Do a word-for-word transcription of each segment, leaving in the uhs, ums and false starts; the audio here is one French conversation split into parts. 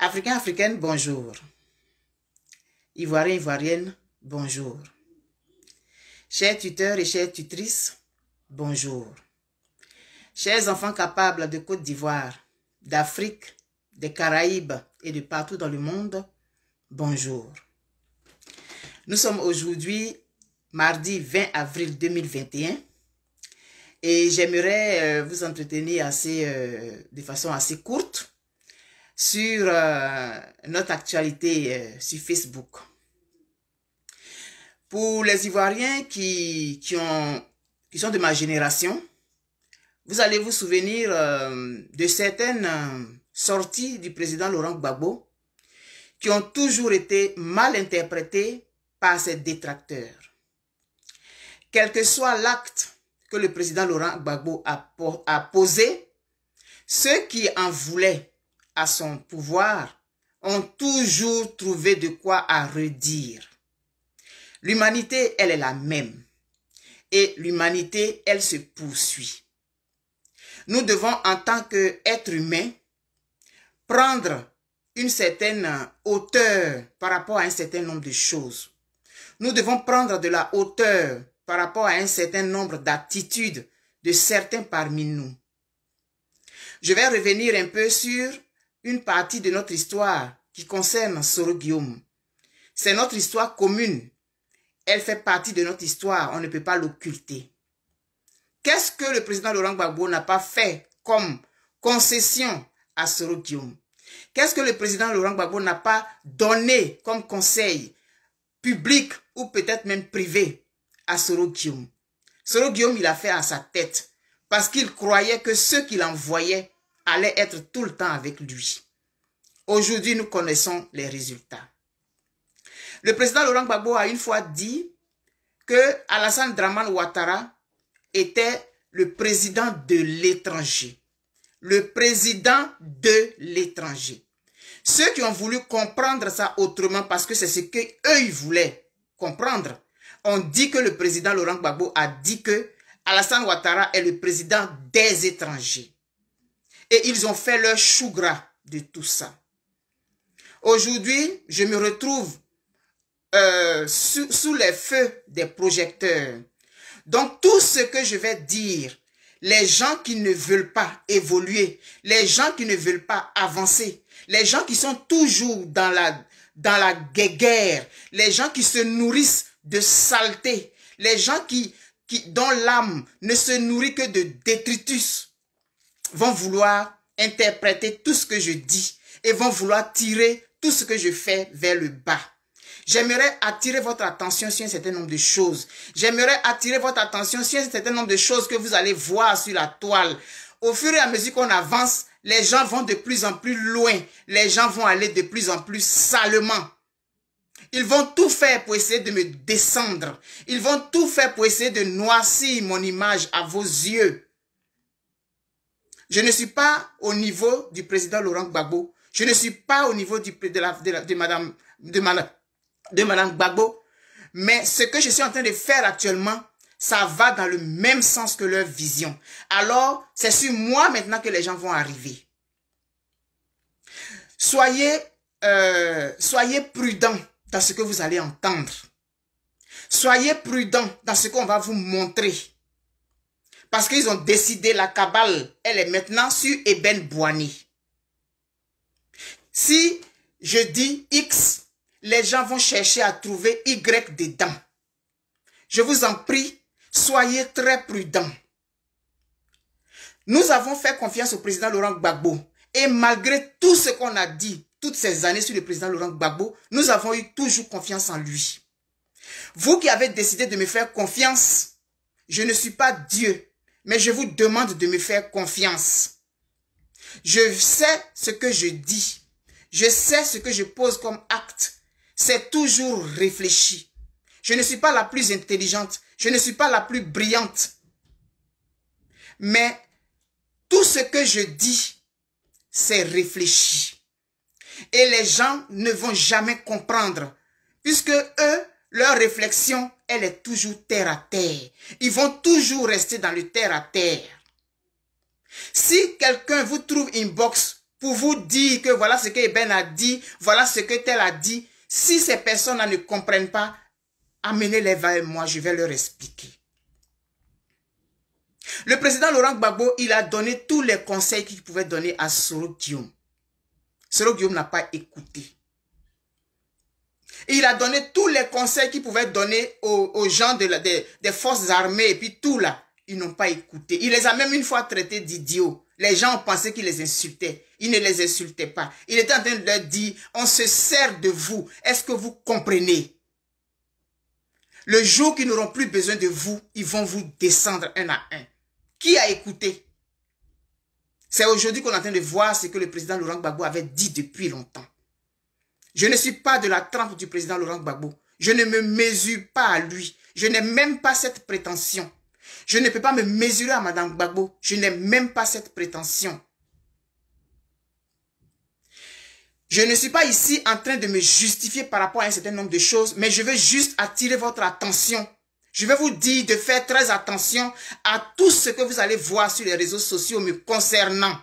Africains, Africaines, bonjour. Ivoiriens, Ivoiriennes, bonjour. Chers tuteurs et chères tutrices, bonjour. Chers enfants capables de Côte d'Ivoire, d'Afrique, des Caraïbes et de partout dans le monde, bonjour. Nous sommes aujourd'hui mardi vingt avril deux mille vingt et un et j'aimerais vous entretenir assez, euh, de façon assez courte sur euh, notre actualité euh, sur Facebook. Pour les Ivoiriens qui, qui, ont, qui sont de ma génération, vous allez vous souvenir euh, de certaines euh, sorties du président Laurent Gbagbo qui ont toujours été mal interprétées par ses détracteurs. Quel que soit l'acte que le président Laurent Gbagbo a, a posé, ceux qui en voulaient à son pouvoir ont toujours trouvé de quoi à redire. L'humanité, elle est la même. Et l'humanité, elle se poursuit. Nous devons, en tant qu'êtres humains, prendre une certaine hauteur par rapport à un certain nombre de choses. Nous devons prendre de la hauteur par rapport à un certain nombre d'attitudes de certains parmi nous. Je vais revenir un peu sur une partie de notre histoire qui concerne Soro Guillaume. C'est notre histoire commune. Elle fait partie de notre histoire, on ne peut pas l'occulter. Qu'est-ce que le président Laurent Gbagbo n'a pas fait comme concession à Soro Guillaume? Qu'est-ce que le président Laurent Gbagbo n'a pas donné comme conseil public ou peut-être même privé à Soro Guillaume? Soro Guillaume, il a fait à sa tête parce qu'il croyait que ceux qu'il envoyait allaient être tout le temps avec lui. Aujourd'hui, nous connaissons les résultats. Le président Laurent Gbagbo a une fois dit que Alassane Dramane Ouattara était le président de l'étranger. Le président de l'étranger. Ceux qui ont voulu comprendre ça autrement, parce que c'est ce qu'eux ils voulaient comprendre, ont dit que le président Laurent Gbagbo a dit que Alassane Ouattara est le président des étrangers. Et ils ont fait leur chou gras de tout ça. Aujourd'hui, je me retrouve Euh, sous, sous les feux des projecteurs. Donc tout ce que je vais dire, les gens qui ne veulent pas évoluer, les gens qui ne veulent pas avancer, les gens qui sont toujours dans la, dans la guéguerre, les gens qui se nourrissent de saleté, les gens qui, qui, dont l'âme ne se nourrit que de détritus, vont vouloir interpréter tout ce que je dis et vont vouloir tirer tout ce que je fais vers le bas. J'aimerais attirer votre attention sur un certain nombre de choses. J'aimerais attirer votre attention sur un certain nombre de choses que vous allez voir sur la toile. Au fur et à mesure qu'on avance, les gens vont de plus en plus loin. Les gens vont aller de plus en plus salement. Ils vont tout faire pour essayer de me descendre. Ils vont tout faire pour essayer de noircir mon image à vos yeux. Je ne suis pas au niveau du président Laurent Gbagbo. Je ne suis pas au niveau du, de, la, de, la, de Madame... De Madame de Mme Gbagbo, mais ce que je suis en train de faire actuellement, ça va dans le même sens que leur vision. Alors, c'est sur moi maintenant que les gens vont arriver. Soyez, euh, soyez prudents dans ce que vous allez entendre. Soyez prudents dans ce qu'on va vous montrer. Parce qu'ils ont décidé, la cabale, elle est maintenant sur Eben Boani. Si je dis X, les gens vont chercher à trouver Y dedans. Je vous en prie, soyez très prudents. Nous avons fait confiance au président Laurent Gbagbo. Et malgré tout ce qu'on a dit toutes ces années sur le président Laurent Gbagbo, nous avons eu toujours confiance en lui. Vous qui avez décidé de me faire confiance, je ne suis pas Dieu, mais je vous demande de me faire confiance. Je sais ce que je dis. Je sais ce que je pose comme acte. C'est toujours réfléchi. Je ne suis pas la plus intelligente. Je ne suis pas la plus brillante. Mais tout ce que je dis, c'est réfléchi. Et les gens ne vont jamais comprendre. Puisque eux, leur réflexion, elle est toujours terre à terre. Ils vont toujours rester dans le terre à terre. Si quelqu'un vous trouve inbox pour vous dire que voilà ce que Eben a dit, voilà ce que tel a dit. Si ces personnes ne comprennent pas, amenez-les vers moi, je vais leur expliquer. Le président Laurent Gbagbo, il a donné tous les conseils qu'il pouvait donner à Soro Guillaume. Soro Guillaume n'a pas écouté. Il a donné tous les conseils qu'il pouvait donner aux, aux gens de la, de, des forces armées et puis tout là. Ils n'ont pas écouté. Il les a même une fois traités d'idiots. Les gens ont pensé qu'il les insultait. Il ne les insultait pas. Il était en train de leur dire, on se sert de vous. Est-ce que vous comprenez? Le jour qu'ils n'auront plus besoin de vous, ils vont vous descendre un à un. Qui a écouté? C'est aujourd'hui qu'on est en train de voir ce que le président Laurent Gbagbo avait dit depuis longtemps. Je ne suis pas de la trempe du président Laurent Gbagbo. Je ne me mesure pas à lui. Je n'ai même pas cette prétention. Je ne peux pas me mesurer à Madame Gbagbo. Je n'ai même pas cette prétention. Je ne suis pas ici en train de me justifier par rapport à un certain nombre de choses, mais je veux juste attirer votre attention. Je veux vous dire de faire très attention à tout ce que vous allez voir sur les réseaux sociaux me concernant.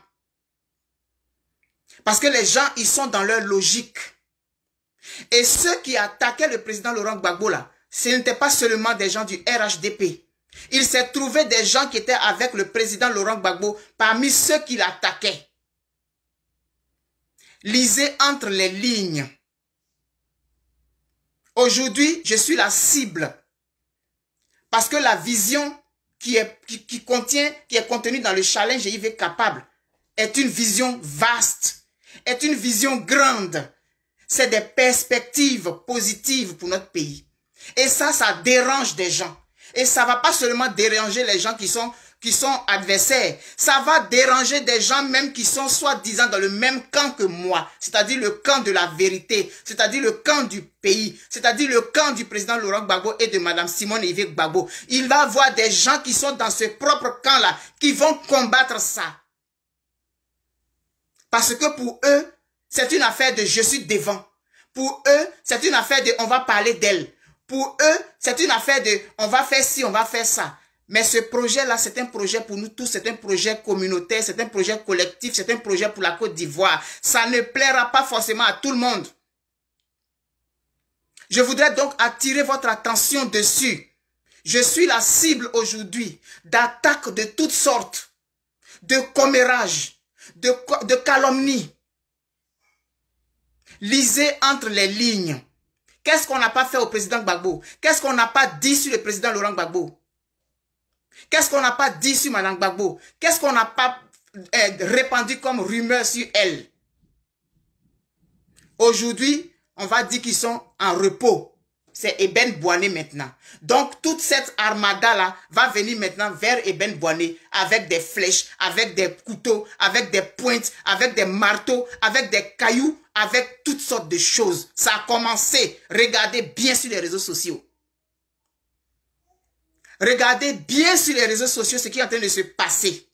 Parce que les gens, ils sont dans leur logique. Et ceux qui attaquaient le président Laurent Gbagbo, là, ce n'étaient pas seulement des gens du R H D P. Il s'est trouvé des gens qui étaient avec le président Laurent Gbagbo parmi ceux qui l'attaquaient. Lisez entre les lignes. Aujourd'hui, je suis la cible. Parce que la vision qui est, qui, qui contient, qui est contenue dans le challenge E I V Capable est une vision vaste, est une vision grande. C'est des perspectives positives pour notre pays. Et ça, ça dérange des gens. Et ça ne va pas seulement déranger les gens qui sont, qui sont adversaires. Ça va déranger des gens même qui sont soi-disant dans le même camp que moi. C'est-à-dire le camp de la vérité. C'est-à-dire le camp du pays. C'est-à-dire le camp du président Laurent Gbagbo et de Madame Simone Ehivet Gbagbo. Il va avoir des gens qui sont dans ce propre camp-là, qui vont combattre ça. Parce que pour eux, c'est une affaire de je suis devant. Pour eux, c'est une affaire de on va parler d'elle. Pour eux, c'est une affaire de « on va faire ci, on va faire ça ». Mais ce projet-là, c'est un projet pour nous tous, c'est un projet communautaire, c'est un projet collectif, c'est un projet pour la Côte d'Ivoire. Ça ne plaira pas forcément à tout le monde. Je voudrais donc attirer votre attention dessus. Je suis la cible aujourd'hui d'attaques de toutes sortes, de commérages, de, de calomnies. Lisez entre les lignes. Qu'est-ce qu'on n'a pas fait au président Gbagbo? Qu'est-ce qu'on n'a pas dit sur le président Laurent Gbagbo? Qu'est-ce qu'on n'a pas dit sur Madame Gbagbo? Qu'est-ce qu'on n'a pas répandu comme rumeur sur elle? Aujourd'hui, on va dire qu'ils sont en repos. C'est Eben Boani maintenant. Donc, toute cette armada-là va venir maintenant vers Eben Boani avec des flèches, avec des couteaux, avec des pointes, avec des marteaux, avec des cailloux, avec toutes sortes de choses. Ça a commencé. Regardez bien sur les réseaux sociaux. Regardez bien sur les réseaux sociaux ce qui est en train de se passer.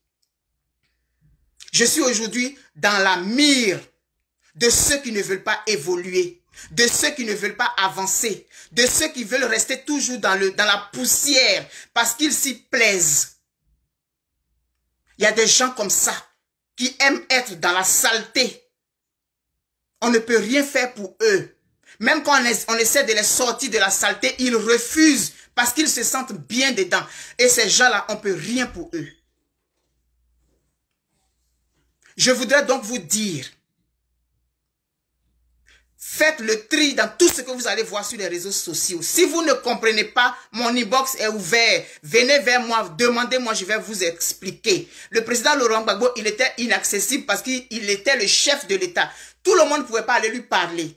Je suis aujourd'hui dans la mire de ceux qui ne veulent pas évoluer, de ceux qui ne veulent pas avancer, de ceux qui veulent rester toujours dans, le, dans la poussière parce qu'ils s'y plaisent. Il y a des gens comme ça qui aiment être dans la saleté. On ne peut rien faire pour eux. Même quand on essaie de les sortir de la saleté, ils refusent parce qu'ils se sentent bien dedans. Et ces gens-là, on ne peut rien pour eux. Je voudrais donc vous dire, faites le tri dans tout ce que vous allez voir sur les réseaux sociaux. Si vous ne comprenez pas, mon inbox est ouvert. Venez vers moi, demandez-moi, je vais vous expliquer. Le président Laurent Gbagbo, il était inaccessible parce qu'il était le chef de l'État. Tout le monde ne pouvait pas aller lui parler.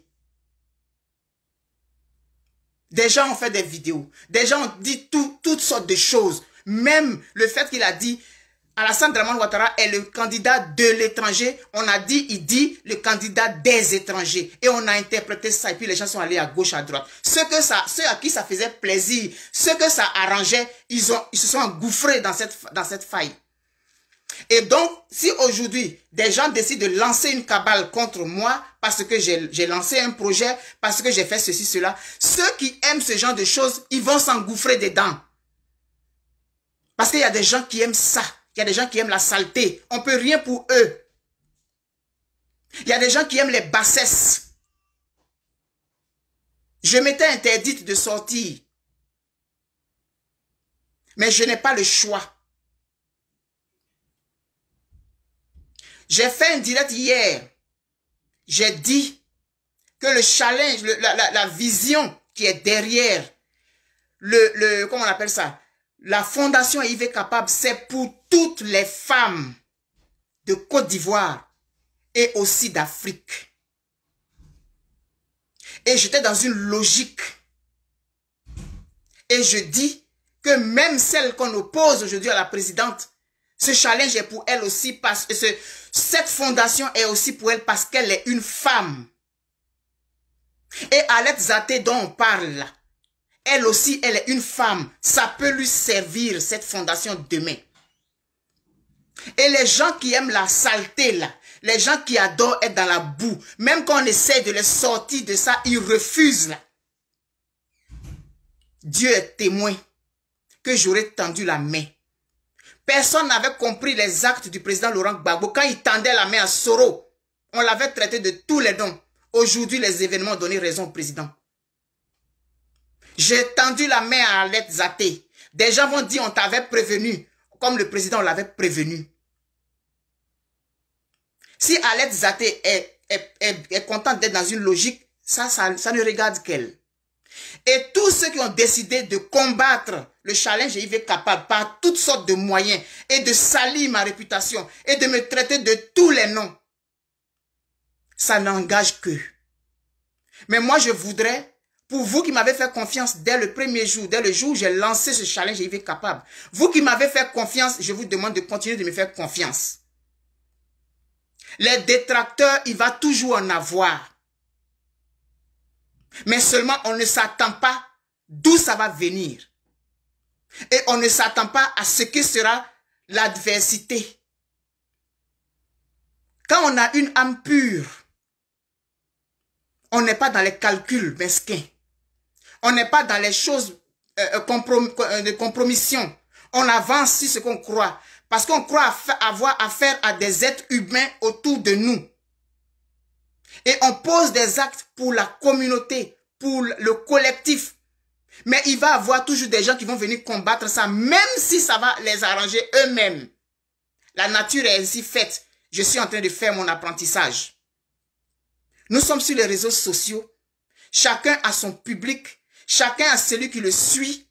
Des gens ont fait des vidéos. Des gens ont dit tout, toutes sortes de choses. Même le fait qu'il a dit Alassane Dramane Ouattara est le candidat de l'étranger. On a dit, il dit le candidat des étrangers. Et on a interprété ça. Et puis les gens sont allés à gauche, à droite. Ceux, que ça, ceux à qui ça faisait plaisir, ceux que ça arrangeait, ils, ont, ils se sont engouffrés dans cette, dans cette faille. Et donc, si aujourd'hui, des gens décident de lancer une cabale contre moi parce que j'ai lancé un projet, parce que j'ai fait ceci, cela, ceux qui aiment ce genre de choses, ils vont s'engouffrer dedans. Parce qu'il y a des gens qui aiment ça. Il y a des gens qui aiment la saleté. On ne peut rien pour eux. Il y a des gens qui aiment les bassesses. Je m'étais interdite de sortir. Mais je n'ai pas le choix. J'ai fait un direct hier. J'ai dit que le challenge, le, la, la, la vision qui est derrière le, le, comment on appelle ça, la Fondation E I V Capable, c'est pour toutes les femmes de Côte d'Ivoire et aussi d'Afrique. Et j'étais dans une logique. Et je dis que même celle qu'on oppose aujourd'hui à la présidente, ce challenge est pour elle aussi, parce que ce, cette fondation est aussi pour elle parce qu'elle est une femme. Et Arlette Zaté dont on parle, elle aussi, elle est une femme. Ça peut lui servir, cette fondation, demain. Et les gens qui aiment la saleté, là, les gens qui adorent être dans la boue, même quand on essaie de les sortir de ça, ils refusent, là. Dieu est témoin que j'aurais tendu la main. Personne n'avait compris les actes du président Laurent Gbagbo. Quand il tendait la main à Soro, on l'avait traité de tous les noms. Aujourd'hui, les événements ont donné raison au président. J'ai tendu la main à Arlette Zaté. Des gens vont dire on t'avait prévenu, comme le président l'avait prévenu. Si Arlette Zaté est, est, est, est contente d'être dans une logique, ça, ça, ça ne regarde qu'elle. Et tous ceux qui ont décidé de combattre le challenge E I V Capable par toutes sortes de moyens et de salir ma réputation et de me traiter de tous les noms, ça n'engage que. Mais moi, je voudrais, pour vous qui m'avez fait confiance dès le premier jour, dès le jour où j'ai lancé ce challenge E I V Capable, vous qui m'avez fait confiance, je vous demande de continuer de me faire confiance. Les détracteurs, il va toujours en avoir. Mais seulement, on ne s'attend pas d'où ça va venir. Et on ne s'attend pas à ce que sera l'adversité. Quand on a une âme pure, on n'est pas dans les calculs mesquins. On n'est pas dans les choses euh, comprom de compromission. On avance sur ce qu'on croit. Parce qu'on croit avoir affaire à des êtres humains autour de nous. Et on pose des actes pour la communauté, pour le collectif. Mais il va y avoir toujours des gens qui vont venir combattre ça, même si ça va les arranger eux-mêmes. La nature est ainsi faite. Je suis en train de faire mon apprentissage. Nous sommes sur les réseaux sociaux. Chacun a son public. Chacun a celui qui le suit.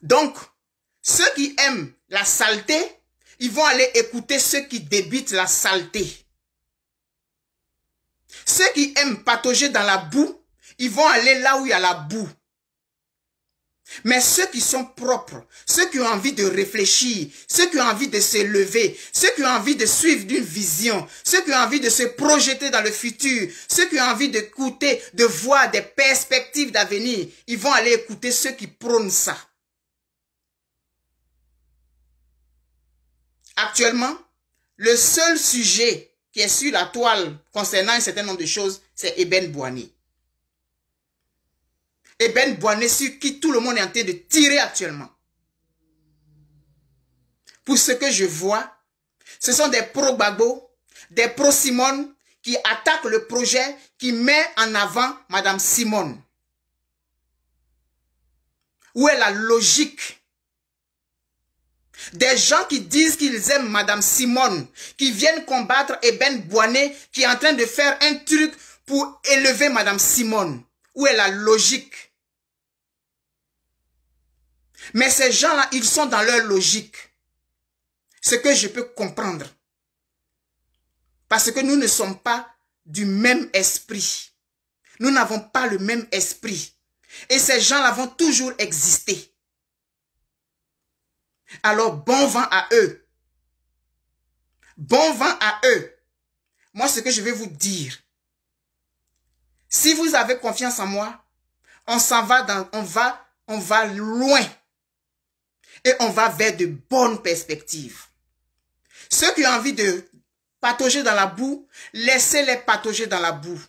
Donc, ceux qui aiment la saleté, ils vont aller écouter ceux qui débitent la saleté. Ceux qui aiment patauger dans la boue, ils vont aller là où il y a la boue. Mais ceux qui sont propres, ceux qui ont envie de réfléchir, ceux qui ont envie de se lever, ceux qui ont envie de suivre d'une vision, ceux qui ont envie de se projeter dans le futur, ceux qui ont envie d'écouter, de voir des perspectives d'avenir, ils vont aller écouter ceux qui prônent ça. Actuellement, le seul sujet qui est sur la toile concernant un certain nombre de choses, c'est Eben Boani. Eben Boani sur qui tout le monde est en train de tirer actuellement. Pour ce que je vois, ce sont des pro-Gbagbo, des pro-Simone qui attaquent le projet qui met en avant Madame Simone. Où est la logique? Des gens qui disent qu'ils aiment Madame Simone, qui viennent combattre Eben Boani, qui est en train de faire un truc pour élever Madame Simone. Où est la logique? Mais ces gens-là, ils sont dans leur logique. Ce que je peux comprendre. Parce que nous ne sommes pas du même esprit. Nous n'avons pas le même esprit. Et ces gens-là vont toujours exister. Alors, bon vent à eux. Bon vent à eux. Moi, ce que je vais vous dire, si vous avez confiance en moi, on s'en va dans, on va, on va loin. Et on va vers de bonnes perspectives. Ceux qui ont envie de patauger dans la boue, laissez-les patauger dans la boue.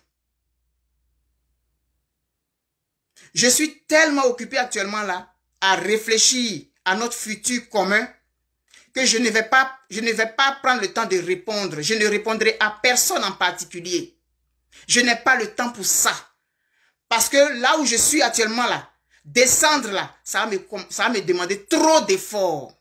Je suis tellement occupé actuellement là à réfléchir à notre futur commun, que je ne vais pas, je ne vais pas prendre le temps de répondre. Je ne répondrai à personne en particulier. Je n'ai pas le temps pour ça. Parce que là où je suis actuellement là, descendre là, ça va me, ça va me demander trop d'efforts.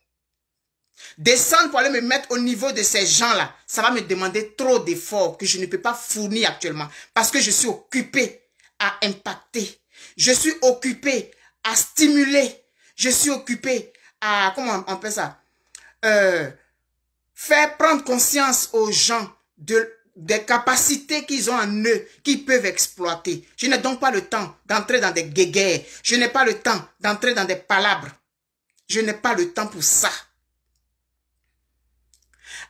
Descendre pour aller me mettre au niveau de ces gens-là, ça va me demander trop d'efforts que je ne peux pas fournir actuellement. Parce que je suis occupé à impacter. Je suis occupé à stimuler. Je suis occupé à, comment on appelle ça, euh, faire prendre conscience aux gens de, des capacités qu'ils ont en eux, qu'ils peuvent exploiter. Je n'ai donc pas le temps d'entrer dans des guéguerres. Je n'ai pas le temps d'entrer dans des palabres. Je n'ai pas le temps pour ça.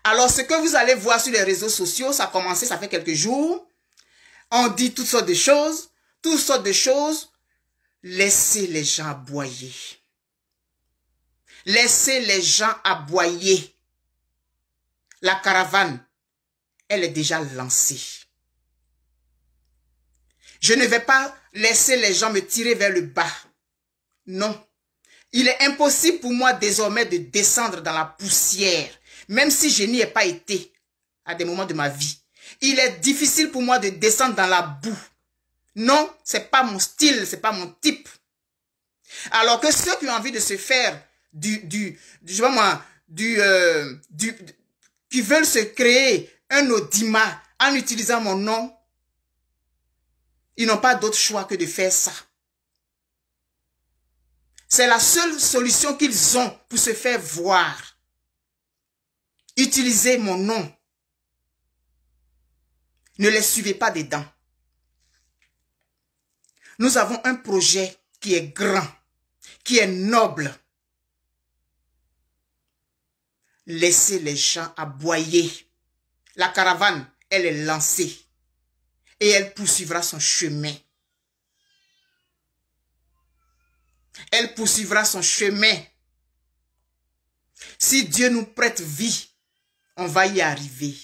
Alors, ce que vous allez voir sur les réseaux sociaux, ça a commencé, ça fait quelques jours. On dit toutes sortes de choses, toutes sortes de choses. Laissez les gens aboyer. Laissez les gens aboyer. La caravane, elle est déjà lancée. Je ne vais pas laisser les gens me tirer vers le bas. Non. Il est impossible pour moi désormais de descendre dans la poussière. Même si je n'y ai pas été à des moments de ma vie. Il est difficile pour moi de descendre dans la boue. Non, c'est pas mon style, c'est pas mon type. Alors que ceux qui ont envie de se faire du, du, du, je sais pas moi, du, euh, du, qui veulent se créer un audimat en utilisant mon nom, ils n'ont pas d'autre choix que de faire ça. C'est la seule solution qu'ils ont pour se faire voir. Utilisez mon nom. Ne les suivez pas dedans. Nous avons un projet qui est grand, qui est noble. Laissez les gens aboyer. La caravane, elle est lancée. Et elle poursuivra son chemin. Elle poursuivra son chemin. Si Dieu nous prête vie, on va y arriver.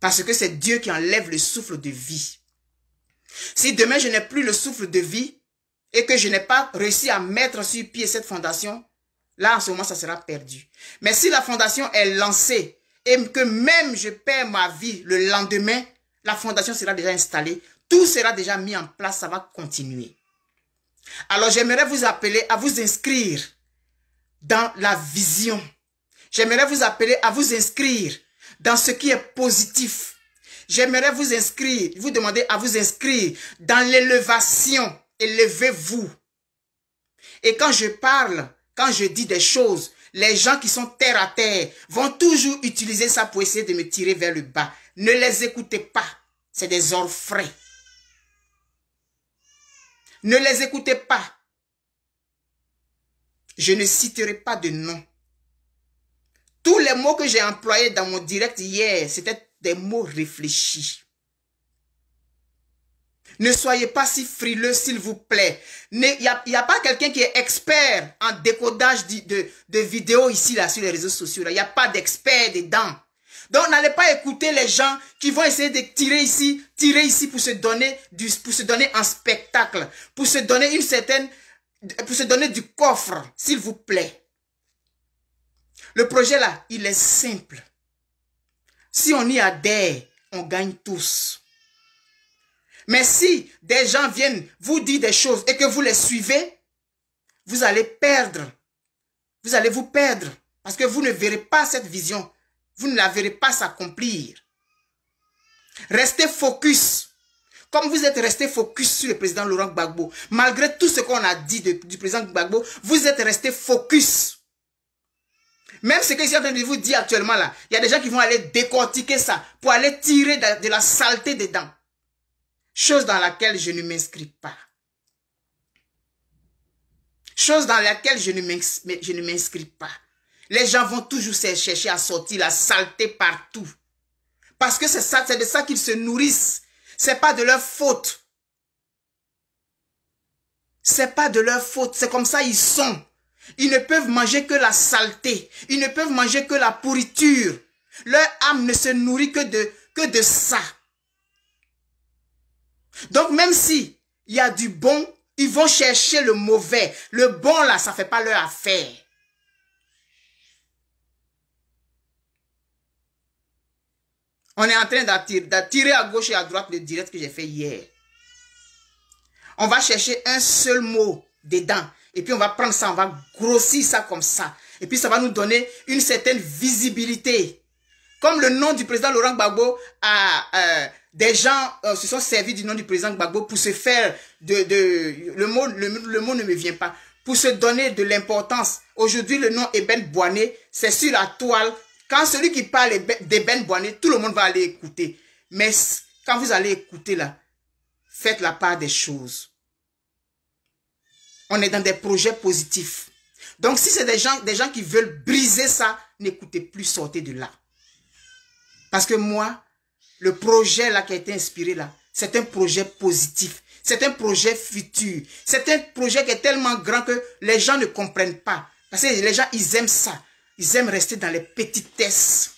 Parce que c'est Dieu qui enlève le souffle de vie. Si demain je n'ai plus le souffle de vie et que je n'ai pas réussi à mettre sur pied cette fondation, là en ce moment ça sera perdu. Mais si la fondation est lancée et que même je perds ma vie le lendemain, la fondation sera déjà installée, tout sera déjà mis en place, ça va continuer. Alors j'aimerais vous appeler à vous inscrire dans la vision. J'aimerais vous appeler à vous inscrire dans ce qui est positif. J'aimerais vous inscrire, vous demander à vous inscrire dans l'élévation. Élevez-vous. Et quand je parle, quand je dis des choses, les gens qui sont terre à terre vont toujours utiliser ça pour essayer de me tirer vers le bas. Ne les écoutez pas. C'est des orfraies. Ne les écoutez pas. Je ne citerai pas de nom. Tous les mots que j'ai employés dans mon direct hier, c'était des mots réfléchis. Ne soyez pas si frileux, s'il vous plaît. Il n'y a, a pas quelqu'un qui est expert en décodage de, de, de vidéos ici, là, sur les réseaux sociaux. Il n'y a pas d'expert dedans. Donc, n'allez pas écouter les gens qui vont essayer de tirer ici, tirer ici pour se donner, du, pour se donner un spectacle, pour se donner une certaine... pour se donner du coffre, s'il vous plaît. Le projet là, il est simple. Si on y adhère, on gagne tous. Mais si des gens viennent vous dire des choses et que vous les suivez, vous allez perdre. Vous allez vous perdre parce que vous ne verrez pas cette vision. Vous ne la verrez pas s'accomplir. Restez focus. Comme vous êtes resté focus sur le président Laurent Gbagbo, malgré tout ce qu'on a dit de, du président Gbagbo, vous êtes resté focus. Même ce que je suis en train de vous dire actuellement là, il y a des gens qui vont aller décortiquer ça pour aller tirer de, de la saleté dedans. Chose dans laquelle je ne m'inscris pas. Chose dans laquelle je ne m'inscris pas. Les gens vont toujours chercher à sortir la saleté partout. Parce que c'est ça, c'est de ça qu'ils se nourrissent. C'est pas de leur faute. C'est pas de leur faute. C'est comme ça ils sont. Ils ne peuvent manger que la saleté. Ils ne peuvent manger que la pourriture. Leur âme ne se nourrit que de, que de ça. Donc même s'il y a du bon, ils vont chercher le mauvais. Le bon là, ça fait pas leur affaire. On est en train d'attirer à gauche et à droite le direct que j'ai fait hier. On va chercher un seul mot dedans. Et puis on va prendre ça, on va grossir ça comme ça. Et puis ça va nous donner une certaine visibilité. Comme le nom du président Laurent Gbagbo, a, euh, des gens euh, se sont servis du nom du président Gbagbo pour se faire de... de le, mot, le, le mot ne me vient pas. Pour se donner de l'importance. Aujourd'hui, le nom Eben Boani, c'est sur la toile. Quand celui qui parle d'Eben Boani, tout le monde va aller écouter. Mais quand vous allez écouter là, faites la part des choses. On est dans des projets positifs. Donc si c'est des gens, des gens qui veulent briser ça, n'écoutez plus, sortez de là. Parce que moi, le projet là qui a été inspiré là, c'est un projet positif. C'est un projet futur. C'est un projet qui est tellement grand que les gens ne comprennent pas. Parce que les gens, ils aiment ça. Ils aiment rester dans les petitesses.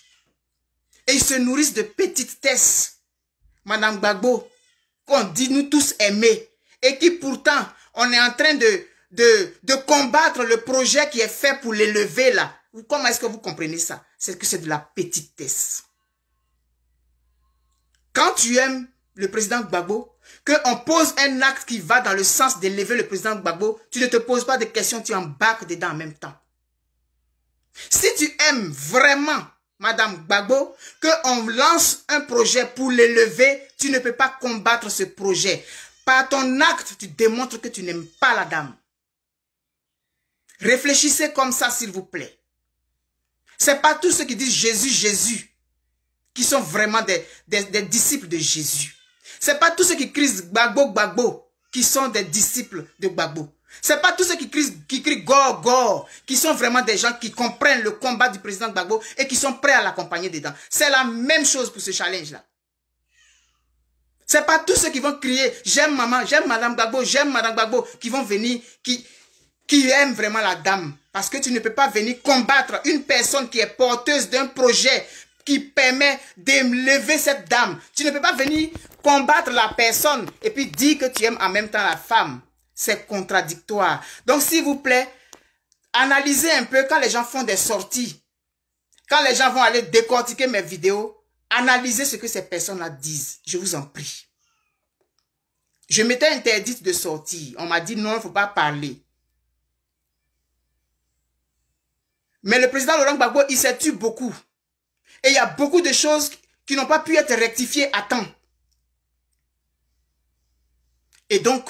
Et ils se nourrissent de petitesses. Madame Gbagbo, qu'on dit nous tous aimer. Et qui pourtant, on est en train de, de, de combattre le projet qui est fait pour l'élever là. Comment est-ce que vous comprenez ça? C'est que c'est de la petitesse. Quand tu aimes le président Gbagbo, qu'on pose un acte qui va dans le sens d'élever le président Gbagbo, tu ne te poses pas de questions, tu embarques dedans en même temps. Si tu aimes vraiment Madame Gbagbo, qu'on lance un projet pour l'élever, tu ne peux pas combattre ce projet. Par ton acte, tu démontres que tu n'aimes pas la dame. Réfléchissez comme ça, s'il vous plaît. Ce n'est pas tous ceux qui disent Jésus, Jésus, qui sont vraiment des, des, des disciples de Jésus. Ce n'est pas tous ceux qui crient Gbagbo, Gbagbo, qui sont des disciples de Gbagbo. Ce n'est pas tous ceux qui crient, qui crient Gor, Gor, qui sont vraiment des gens qui comprennent le combat du président Gbagbo et qui sont prêts à l'accompagner dedans. C'est la même chose pour ce challenge-là. Ce n'est pas tous ceux qui vont crier j'aime maman, j'aime madame Gbagbo, j'aime madame Gbagbo, qui vont venir, qui, qui aiment vraiment la dame. Parce que tu ne peux pas venir combattre une personne qui est porteuse d'un projet qui permet d'élever cette dame. Tu ne peux pas venir combattre la personne et puis dire que tu aimes en même temps la femme. C'est contradictoire. Donc, s'il vous plaît, analysez un peu quand les gens font des sorties, quand les gens vont aller décortiquer mes vidéos, analysez ce que ces personnes-là disent. Je vous en prie. Je m'étais interdite de sortir. On m'a dit non, il ne faut pas parler. Mais le président Laurent Gbagbo, il s'est tué beaucoup. Et il y a beaucoup de choses qui n'ont pas pu être rectifiées à temps. Et donc,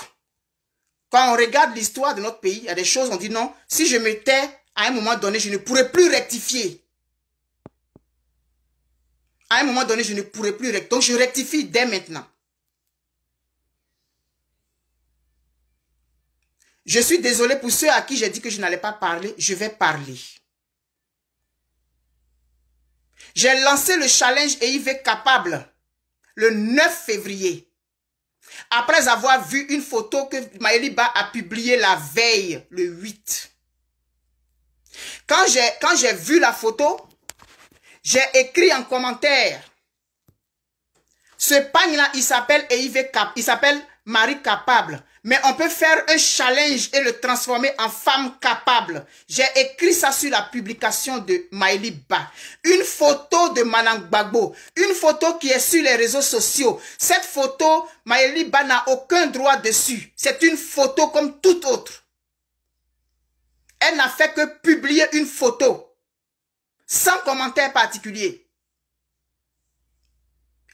quand on regarde l'histoire de notre pays, il y a des choses, on dit non, si je me tais, à un moment donné, je ne pourrai plus rectifier. À un moment donné, je ne pourrai plus rectifier. Donc, je rectifie dès maintenant. Je suis désolé pour ceux à qui j'ai dit que je n'allais pas parler, je vais parler. J'ai lancé le challenge E I V Capable le neuf février. Après avoir vu une photo que Maëliba a publiée la veille, le huit. Quand j'ai quand j'ai vu la photo, j'ai écrit en commentaire. Ce pagne-là, il s'appelle E I V Cap, il s'appelle Marie Capable. Mais on peut faire un challenge et le transformer en femme capable. J'ai écrit ça sur la publication de Maëliba. Une photo de Madame Gbagbo. Une photo qui est sur les réseaux sociaux. Cette photo, Maëliba n'a aucun droit dessus. C'est une photo comme toute autre. Elle n'a fait que publier une photo. Sans commentaire particulier.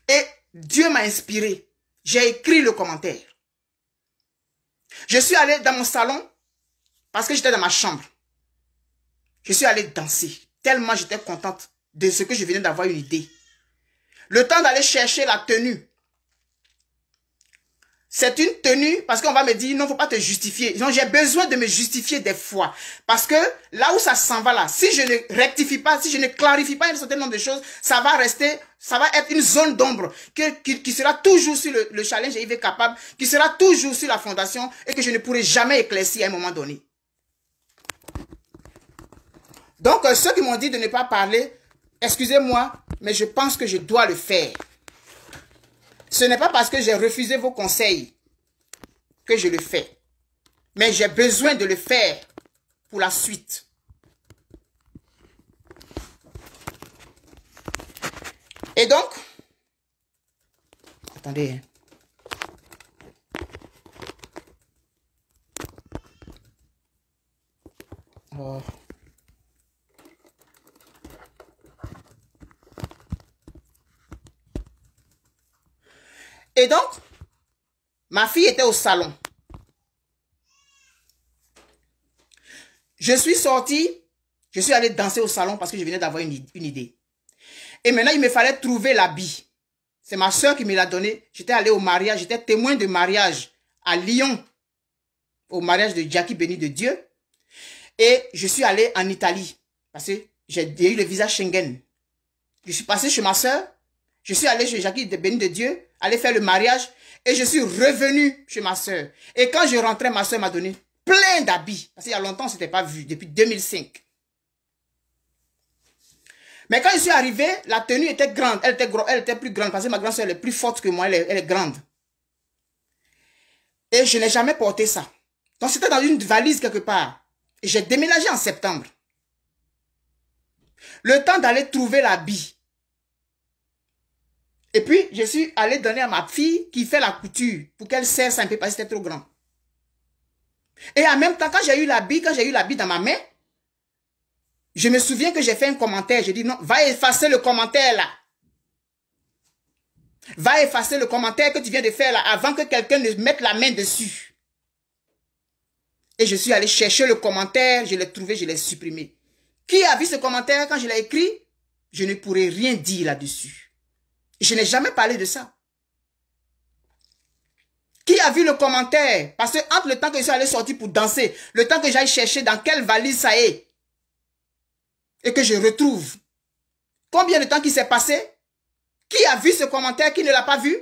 Et Dieu m'a inspiré. J'ai écrit le commentaire. Je suis allée dans mon salon parce que j'étais dans ma chambre. Je suis allée danser tellement j'étais contente de ce que je venais d'avoir une idée. Le temps d'aller chercher la tenue. C'est une tenue parce qu'on va me dire non, il ne faut pas te justifier. Donc j'ai besoin de me justifier des fois. Parce que là où ça s'en va là, si je ne rectifie pas, si je ne clarifie pas un certain nombre de choses, ça va rester, ça va être une zone d'ombre qui, qui, qui sera toujours sur le, le challenge E I V Capable, qui sera toujours sur la fondation et que je ne pourrai jamais éclaircir à un moment donné. Donc euh, ceux qui m'ont dit de ne pas parler, excusez-moi, mais je pense que je dois le faire. Ce n'est pas parce que j'ai refusé vos conseils que je le fais. Mais j'ai besoin de le faire pour la suite. Et donc, Attendez. Oh. Et donc, ma fille était au salon. Je suis sortie, je suis allée danser au salon parce que je venais d'avoir une, une idée. Et maintenant, il me fallait trouver l'habit. C'est ma soeur qui me l'a donné. J'étais allée au mariage, j'étais témoin de mariage à Lyon, au mariage de Jackie Béni de Dieu. Et je suis allée en Italie parce que j'ai eu le visa Schengen. Je suis passée chez ma soeur, je suis allée chez Jackie Béni de Dieu, aller faire le mariage et je suis revenue chez ma soeur. Et quand je rentrais, ma soeur m'a donné plein d'habits. Parce qu'il y a longtemps, on ne s'était pas vu, depuis deux mille cinq. Mais quand je suis arrivée, la tenue était grande. Elle était, gros, elle était plus grande parce que ma grande soeur est plus forte que moi, elle est, elle est grande. Et je n'ai jamais porté ça. Donc c'était dans une valise quelque part. Et j'ai déménagé en septembre. Le temps d'aller trouver l'habit. Et puis, je suis allée donner à ma fille qui fait la couture pour qu'elle serre un peu parce que c'était trop grand. Et en même temps, quand j'ai eu l'habit, quand j'ai eu l'habit dans ma main, je me souviens que j'ai fait un commentaire. J'ai dit non, va effacer le commentaire là. Va effacer le commentaire que tu viens de faire là avant que quelqu'un ne mette la main dessus. Et je suis allée chercher le commentaire, je l'ai trouvé, je l'ai supprimé. Qui a vu ce commentaire quand je l'ai écrit? Je ne pourrais rien dire là-dessus. Je n'ai jamais parlé de ça. Qui a vu le commentaire? Parce que entre le temps que je suis allée sortir pour danser, le temps que j'aille chercher dans quelle valise ça est, et que je retrouve, combien de temps qui s'est passé? Qui a vu ce commentaire? Qui ne l'a pas vu?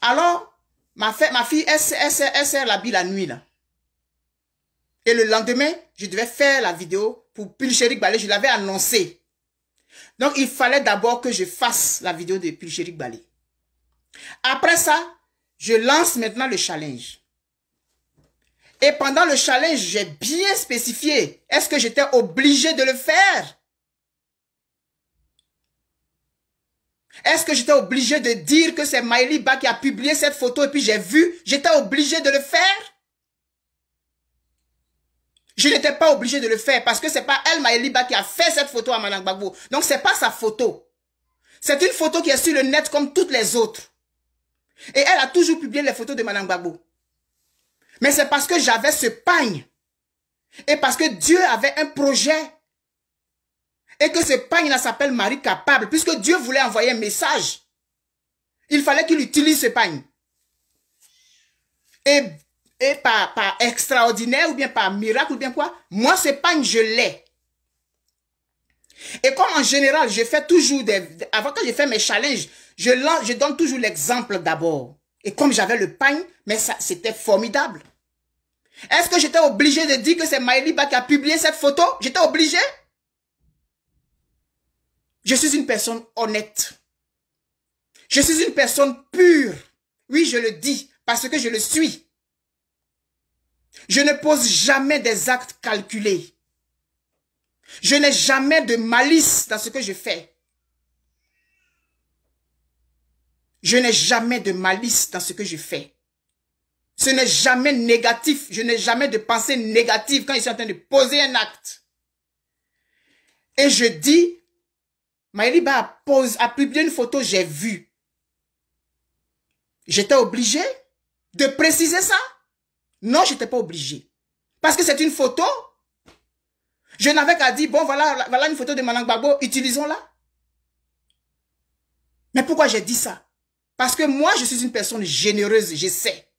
Alors, Ma, fait, ma fille, elle, elle, elle, elle serre l'habit la nuit, là. Et le lendemain, je devais faire la vidéo pour Pulchérie Balé. Je l'avais annoncé. Donc, il fallait d'abord que je fasse la vidéo de Pulchérie Balé. Après ça, je lance maintenant le challenge. Et pendant le challenge, j'ai bien spécifié. Est-ce que j'étais obligé de le faire? Est-ce que j'étais obligé de dire que c'est Maëliba qui a publié cette photo et puis j'ai vu, j'étais obligé de le faire? Je n'étais pas obligé de le faire parce que ce n'est pas elle, Maëliba, qui a fait cette photo à Madame Gbagbo. Donc, ce n'est pas sa photo. C'est une photo qui est sur le net comme toutes les autres. Et elle a toujours publié les photos de Madame Gbagbo. Mais c'est parce que j'avais ce pagne et parce que Dieu avait un projet. Et que ce pagne-là s'appelle Marie Capable. Puisque Dieu voulait envoyer un message. Il fallait qu'il utilise ce pagne. Et, et par, par extraordinaire ou bien par miracle ou bien quoi. Moi, ce pagne, je l'ai. Et comme en général, je fais toujours des... Avant que je fais mes challenges, je, lance, je donne toujours l'exemple d'abord. Et comme j'avais le pagne, mais ça c'était formidable. Est-ce que j'étais obligé de dire que c'est Maëliba qui a publié cette photo? J'étais obligé? Je suis une personne honnête. Je suis une personne pure. Oui, je le dis parce que je le suis. Je ne pose jamais des actes calculés. Je n'ai jamais de malice dans ce que je fais. Je n'ai jamais de malice dans ce que je fais. Ce n'est jamais négatif. Je n'ai jamais de pensée négative quand ils sont en train de poser un acte. Et je dis... Maëliba a, pose, a publié une photo, j'ai vu. J'étais obligé de préciser ça? Non, je n'étais pas obligé. Parce que c'est une photo. Je n'avais qu'à dire, bon, voilà, voilà une photo de Madame Gbagbo, utilisons-la. Mais pourquoi j'ai dit ça? Parce que moi, je suis une personne généreuse, je sais.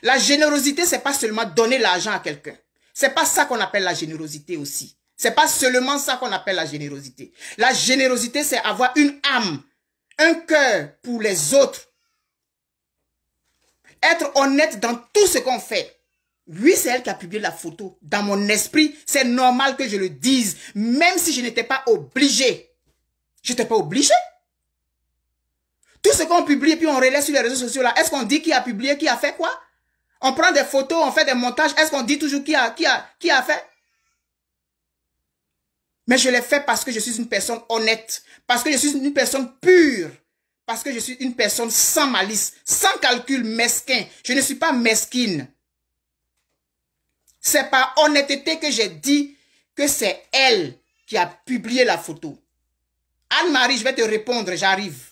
La générosité, ce n'est pas seulement donner l'argent à quelqu'un. Ce n'est pas ça qu'on appelle la générosité aussi. C'est pas seulement ça qu'on appelle la générosité. La générosité, c'est avoir une âme, un cœur pour les autres. Être honnête dans tout ce qu'on fait. Oui, c'est elle qui a publié la photo. Dans mon esprit, c'est normal que je le dise, même si je n'étais pas obligée. Je n'étais pas obligée. Tout ce qu'on publie et puis on relaie sur les réseaux sociaux, là, est-ce qu'on dit qui a publié, qui a fait quoi? On prend des photos, on fait des montages, est-ce qu'on dit toujours qui a, qui a, qui a fait? Mais je l'ai fait parce que je suis une personne honnête, parce que je suis une personne pure, parce que je suis une personne sans malice, sans calcul mesquin. Je ne suis pas mesquine. C'est par honnêteté que j'ai dit que c'est elle qui a publié la photo. Anne-Marie, je vais te répondre, j'arrive.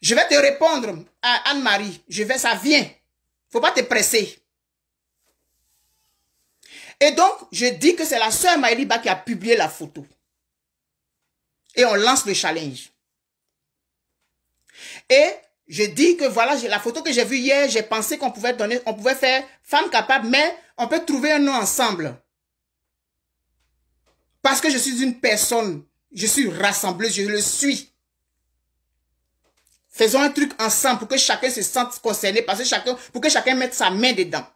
Je vais te répondre à Anne-Marie. Je vais, ça vient. Faut pas te presser. Et donc, je dis que c'est la sœur Maëliba qui a publié la photo. Et on lance le challenge. Et je dis que voilà, j'ai la photo que j'ai vue hier, j'ai pensé qu'on pouvait donner, on pouvait faire femme capable, mais on peut trouver un nom ensemble. Parce que je suis une personne, je suis rassembleuse, je le suis. Faisons un truc ensemble pour que chacun se sente concerné, parce que chacun, pour que chacun mette sa main dedans.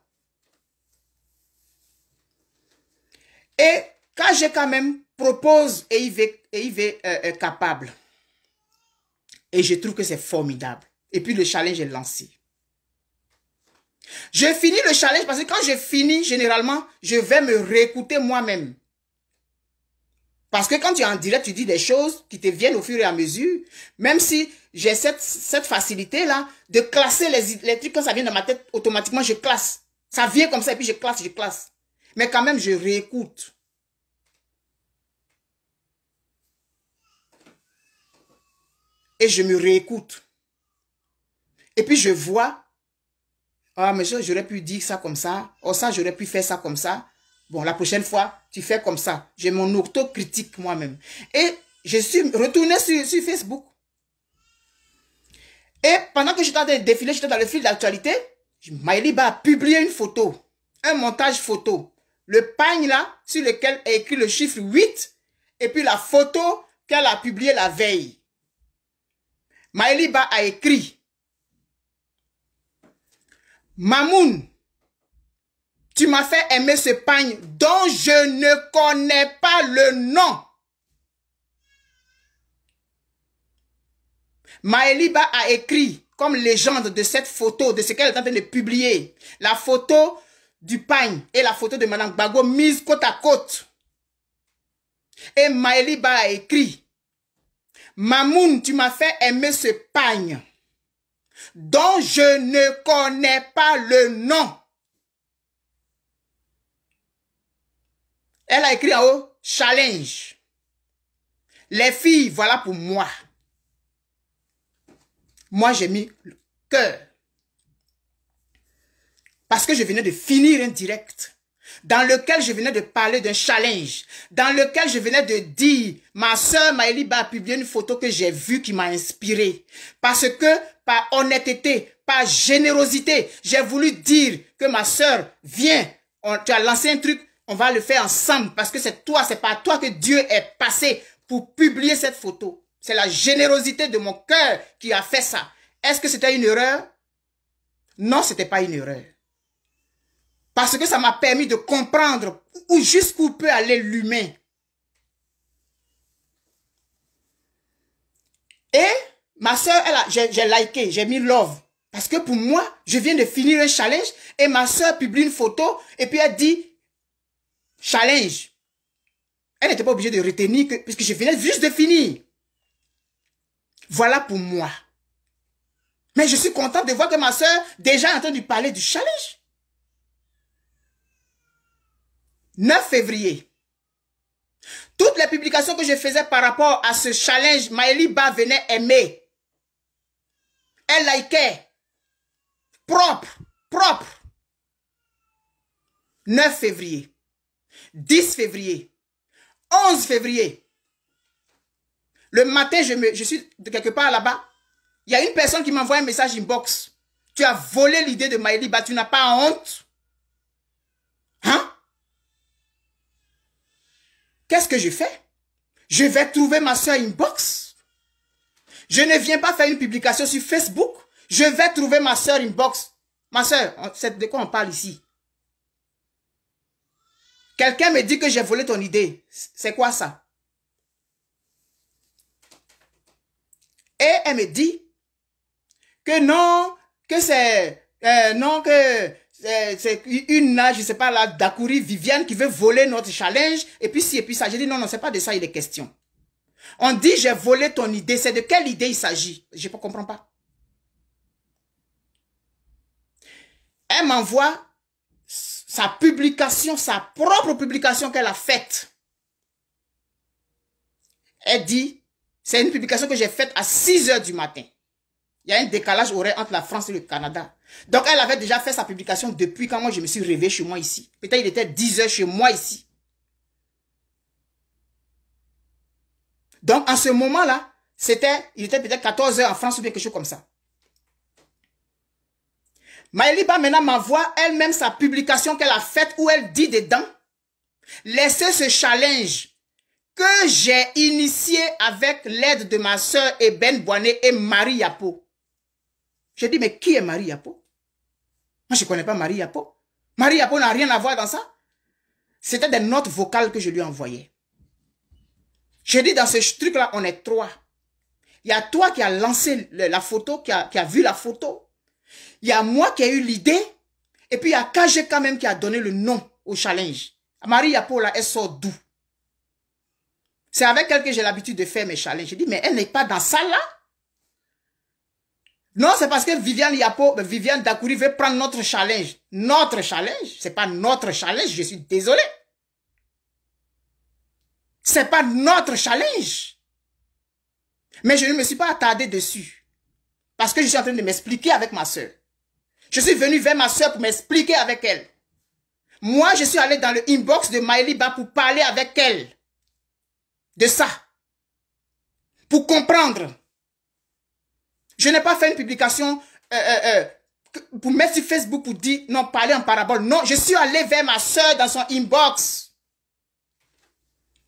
Et quand j'ai quand même propose E I V Capable, et je trouve que c'est formidable. Et puis le challenge est lancé. Je finis le challenge parce que quand je finis, généralement, je vais me réécouter moi-même. Parce que quand tu es en direct, tu dis des choses qui te viennent au fur et à mesure. Même si j'ai cette, cette facilité-là de classer les, les trucs, quand ça vient dans ma tête, automatiquement, je classe. Ça vient comme ça et puis je classe, je classe. Mais quand même, je réécoute. Et je me réécoute. Et puis je vois, ah, mais j'aurais pu dire ça comme ça. Oh, ça, j'aurais pu faire ça comme ça. Bon, la prochaine fois, tu fais comme ça. J'ai mon autocritique moi-même. Et je suis retournée sur, sur Facebook. Et pendant que j'étais en train de défiler, j'étais dans le fil d'actualité, Maëliba a publié une photo, un montage photo. Le pagne là, sur lequel est écrit le chiffre huit, et puis la photo qu'elle a publiée la veille. Maëliba a écrit « Mamoun, tu m'as fait aimer ce pagne dont je ne connais pas le nom. » Maëliba a écrit comme légende de cette photo, de ce qu'elle est en train de publier, la photo du pagne et la photo de Madame Gbagbo mise côte à côte. Et Maëliba a écrit « Mamoun, tu m'as fait aimer ce pagne dont je ne connais pas le nom. » Elle a écrit en haut, « Challenge. Les filles, voilà pour moi. » Moi, j'ai mis le cœur. Parce que je venais de finir un direct dans lequel je venais de parler d'un challenge, dans lequel je venais de dire, ma sœur Maëliba a publié une photo que j'ai vue qui m'a inspirée. Parce que, par honnêteté, par générosité, j'ai voulu dire que ma sœur, viens, on, tu as lancé un truc, on va le faire ensemble parce que c'est toi, c'est par toi que Dieu est passé pour publier cette photo. C'est la générosité de mon cœur qui a fait ça. Est-ce que c'était une erreur? Non, ce n'était pas une erreur. Parce que ça m'a permis de comprendre où jusqu'où peut aller l'humain. Et ma soeur, j'ai liké, j'ai mis love. Parce que pour moi, je viens de finir un challenge et ma soeur publie une photo et puis elle dit challenge. Elle n'était pas obligée de retenir que, parce que je venais juste de finir. Voilà pour moi. Mais je suis contente de voir que ma soeur déjà entendu parler du challenge. neuf février. Toutes les publications que je faisais par rapport à ce challenge, Maëliba venait aimer. Elle likait. Propre, propre. neuf février. dix février, onze février, le matin, je, me, je suis de quelque part là-bas, il y a une personne qui m'envoie un message inbox. Tu as volé l'idée de Maëliba, tu n'as pas honte? Hein? Qu'est-ce que je fais? Je vais trouver ma soeur inbox. Je ne viens pas faire une publication sur Facebook. Je vais trouver ma soeur inbox. Ma soeur, c'est de quoi on parle ici? Quelqu'un me dit que j'ai volé ton idée. C'est quoi ça? Et elle me dit que non, que c'est... Euh, non, que c'est une là, je ne sais pas, là, Dakouri, Viviane, qui veut voler notre challenge, et puis si, et puis ça. J'ai dit non, non, c'est pas de ça il est question. On dit j'ai volé ton idée, c'est de quelle idée il s'agit? Je ne comprends pas. Elle m'envoie sa publication, sa propre publication qu'elle a faite. Elle dit, c'est une publication que j'ai faite à six heures du matin. Il y a un décalage horaire entre la France et le Canada. Donc, elle avait déjà fait sa publication depuis quand moi je me suis réveillé chez moi ici. Peut-être il était dix heures chez moi ici. Donc, en ce moment-là, c'était, il était peut-être quatorze heures en France ou bien quelque chose comme ça. Maëliba maintenant m'envoie elle-même sa publication qu'elle a faite où elle dit dedans « Laissez ce challenge » que j'ai initié avec l'aide de ma sœur Eben Boani et Marie Yapo. J'ai dit, mais qui est Marie Yapo? Moi, je ne connais pas Marie Yapo. Marie Yapo n'a rien à voir dans ça. C'était des notes vocales que je lui envoyais. J'ai dit, dans ce truc-là, on est trois. Il y a toi qui a lancé la photo, qui a, qui a vu la photo. Il y a moi qui ai eu l'idée. Et puis, il y a K G quand même qui a donné le nom au challenge. Marie Yapo, là, elle sort d'où? C'est avec elle que j'ai l'habitude de faire mes challenges. Je dis, mais elle n'est pas dans ça là. Non, c'est parce que Viviane Yapo, Viviane Dakouri veut prendre notre challenge. Notre challenge, c'est pas notre challenge, je suis désolé. C'est pas notre challenge. Mais je ne me suis pas attardé dessus. Parce que je suis en train de m'expliquer avec ma soeur. Je suis venu vers ma soeur pour m'expliquer avec elle. Moi, je suis allé dans le inbox de Maëliba pour parler avec elle. De ça. Pour comprendre. Je n'ai pas fait une publication euh, euh, euh, pour mettre sur Facebook pour dire non, parler en parabole. Non, je suis allé vers ma soeur dans son inbox.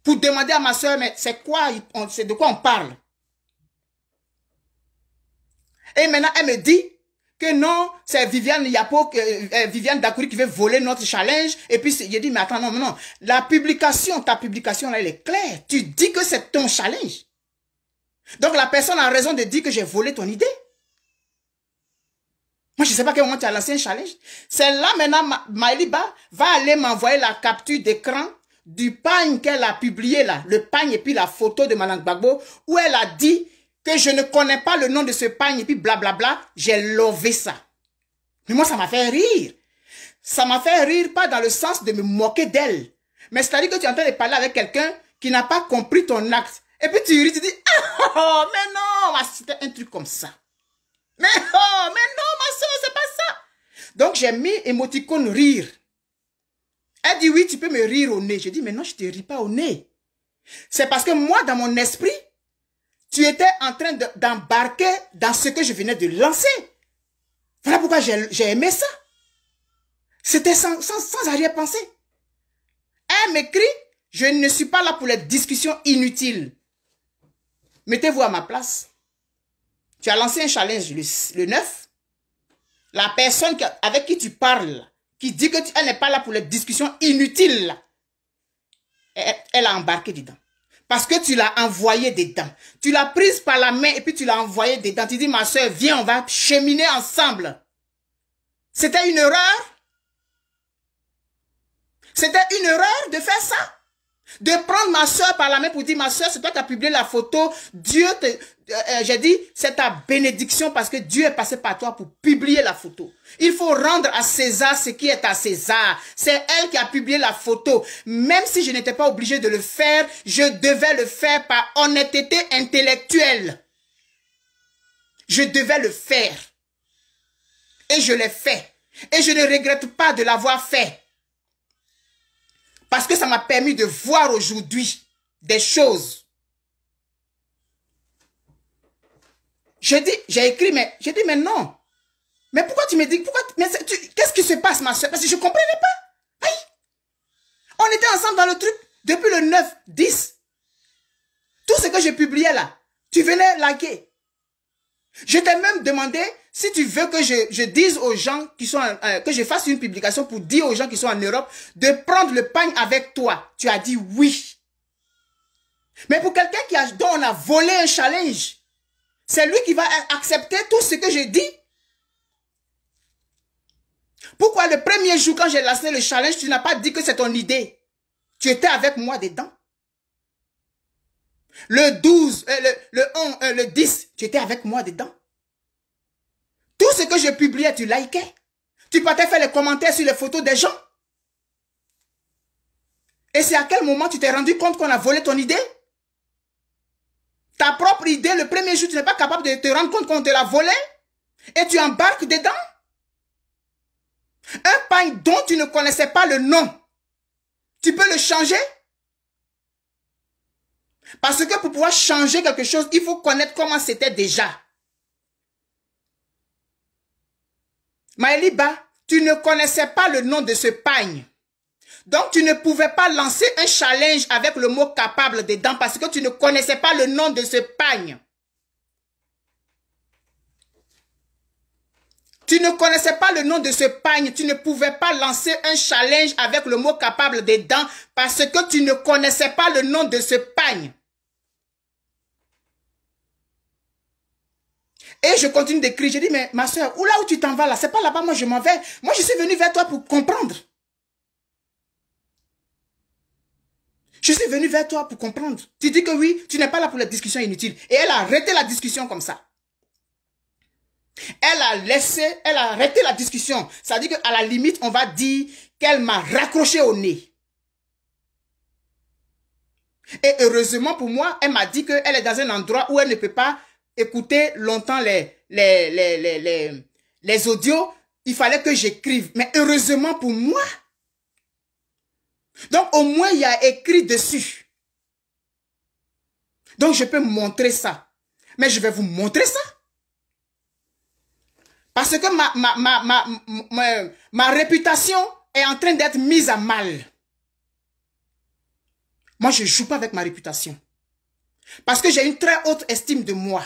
Pour demander à ma soeur, mais c'est quoi, c'est de quoi on parle. Et maintenant, elle me dit que non, c'est Viviane Yapo, euh, Viviane Dakouri qui veut voler notre challenge. Et puis, j'ai dit, mais attends, non, non, la publication, ta publication, là, elle est claire. Tu dis que c'est ton challenge. Donc, la personne a raison de dire que j'ai volé ton idée. Moi, je ne sais pas à quel moment tu as lancé un challenge. C'est là, maintenant, Maëliba va aller m'envoyer la capture d'écran du pagne qu'elle a publié, là. Le pagne et puis la photo de Madame Gbagbo, où elle a dit que je ne connais pas le nom de ce pagne, et puis blablabla, j'ai lové ça. Mais moi, ça m'a fait rire. Ça m'a fait rire, pas dans le sens de me moquer d'elle. Mais c'est-à-dire que tu es en train de parler avec quelqu'un qui n'a pas compris ton acte. Et puis tu ris, tu dis, oh, mais non, c'était un truc comme ça. Mais oh, mais non, ma soeur, c'est pas ça. Donc, j'ai mis émoticône rire. Elle dit, oui, tu peux me rire au nez. Je dis, mais non, je te ris pas au nez. C'est parce que moi, dans mon esprit, tu étais en train d'embarquer de, dans ce que je venais de lancer. Voilà pourquoi j'ai j'ai aimé ça. C'était sans, sans, sans arrière-pensée. Elle m'écrit, je ne suis pas là pour les discussions inutiles. Mettez-vous à ma place. Tu as lancé un challenge le, le neuf. La personne avec qui tu parles, qui dit qu'elle n'est pas là pour les discussions inutiles, elle, elle a embarqué dedans. Parce que tu l'as envoyé dedans. Tu l'as prise par la main et puis tu l'as envoyée dedans. Tu dis, ma soeur, viens, on va cheminer ensemble. C'était une erreur. C'était une erreur de faire ça. De prendre ma soeur par la main pour dire, ma soeur, c'est toi qui as publié la photo. Dieu te... Euh, j'ai dit, c'est ta bénédiction parce que Dieu est passé par toi pour publier la photo. Il faut rendre à César ce qui est à César. C'est elle qui a publié la photo. Même si je n'étais pas obligée de le faire, je devais le faire par honnêteté intellectuelle. Je devais le faire. Et je l'ai fait. Et je ne regrette pas de l'avoir fait. Parce que ça m'a permis de voir aujourd'hui des choses. J'ai dit, j'ai écrit, mais j'ai dit, mais non. Mais pourquoi tu me dis, pourquoi, mais qu'est-ce qui se passe, ma soeur? Parce que je ne comprenais pas. Aïe. On était ensemble dans le truc depuis le neuf, dix. Tout ce que j'ai publié là, tu venais liker. Je t'ai même demandé si tu veux que je, je dise aux gens qui sont, en, euh, que je fasse une publication pour dire aux gens qui sont en Europe de prendre le pagne avec toi. Tu as dit oui. Mais pour quelqu'un qui a, dont on a volé un challenge, c'est lui qui va accepter tout ce que je dis. Pourquoi le premier jour, quand j'ai lancé le challenge, tu n'as pas dit que c'est ton idée? Tu étais avec moi dedans. Le douze, euh, le, le onze, euh, le dix, tu étais avec moi dedans. Tout ce que je publiais, tu likais. Tu partais faire les commentaires sur les photos des gens. Et c'est à quel moment tu t'es rendu compte qu'on a volé ton idée? Ta propre idée, le premier jour, tu n'es pas capable de te rendre compte qu'on te l'a volée. Et tu embarques dedans. Un pain dont tu ne connaissais pas le nom. Tu peux le changer? Parce que pour pouvoir changer quelque chose, il faut connaître comment c'était déjà. Maëliba, tu ne connaissais pas le nom de ce pagne. Donc, tu ne pouvais pas lancer un challenge avec le mot capable dedans parce que tu ne connaissais pas le nom de ce pagne. Tu ne connaissais pas le nom de ce pagne. Tu ne pouvais pas lancer un challenge avec le mot capable dedans parce que tu ne connaissais pas le nom de ce pagne. Et je continue d'écrire. Je dis, mais ma soeur, où là où tu t'en vas là? C'est pas là-bas, moi je m'en vais. Moi je suis venu vers toi pour comprendre. Je suis venu vers toi pour comprendre. Tu dis que oui, tu n'es pas là pour la discussion inutile. Et elle a arrêté la discussion comme ça. Elle a laissé, elle a arrêté la discussion. Ça veut dire qu'à la limite, on va dire qu'elle m'a raccroché au nez. Et heureusement pour moi, elle m'a dit qu'elle est dans un endroit où elle ne peut pas écouter longtemps les, les, les, les, les, les audios. Il fallait que j'écrive. Mais heureusement pour moi. Donc au moins, il y a écrit dessus. Donc je peux montrer ça. Mais je vais vous montrer ça. Parce que ma, ma, ma, ma, ma, ma réputation est en train d'être mise à mal. Moi, je ne joue pas avec ma réputation. Parce que j'ai une très haute estime de moi.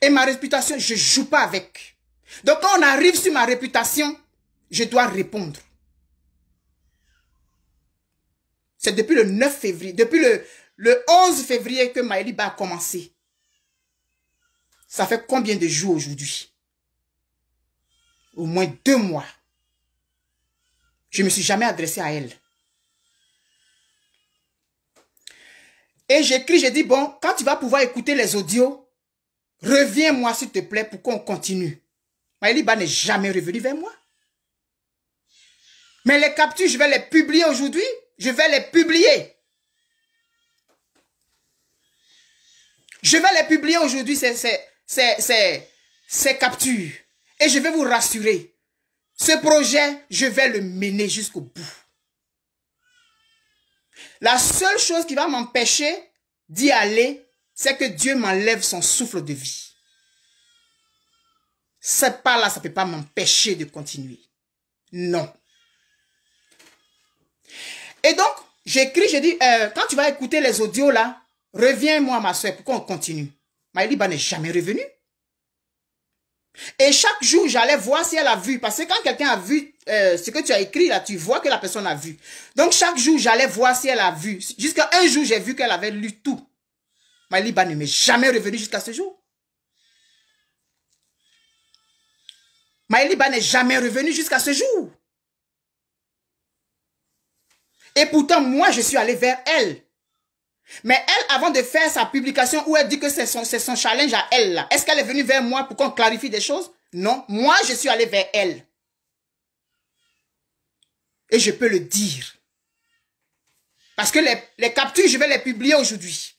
Et ma réputation, je ne joue pas avec. Donc quand on arrive sur ma réputation, je dois répondre. C'est depuis le neuf février, depuis le, le onze février que Maëliba a commencé. Ça fait combien de jours aujourd'hui? Au moins deux mois. Je ne me suis jamais adressée à elle. Et j'écris, je dis, bon, quand tu vas pouvoir écouter les audios, reviens-moi s'il te plaît pour qu'on continue. Maëliba n'est jamais revenue vers moi. Mais les captures, je vais les publier aujourd'hui. Je vais les publier. Je vais les publier aujourd'hui, ces, ces, ces, ces, ces captures. Et je vais vous rassurer. Ce projet, je vais le mener jusqu'au bout. La seule chose qui va m'empêcher d'y aller, c'est que Dieu m'enlève son souffle de vie. Cette part-là, ça ne peut pas m'empêcher de continuer. Non. Et donc, j'écris, je dis, euh, quand tu vas écouter les audios là, reviens-moi ma soeur pour qu'on continue. Maëliba n'est jamais revenue. Et chaque jour, j'allais voir si elle a vu. Parce que quand quelqu'un a vu euh, ce que tu as écrit là, tu vois que la personne a vu. Donc chaque jour, j'allais voir si elle a vu. Jusqu'à un jour, j'ai vu qu'elle avait lu tout. Maëliba ne m'est jamais revenue jusqu'à ce jour. Maëliba n'est jamais revenue jusqu'à ce jour. Et pourtant, moi, je suis allée vers elle. Mais elle, avant de faire sa publication où elle dit que c'est son, c'est son challenge à elle, là, est-ce qu'elle est venue vers moi pour qu'on clarifie des choses? Non, moi, je suis allée vers elle. Et je peux le dire. Parce que les, les captures, je vais les publier aujourd'hui.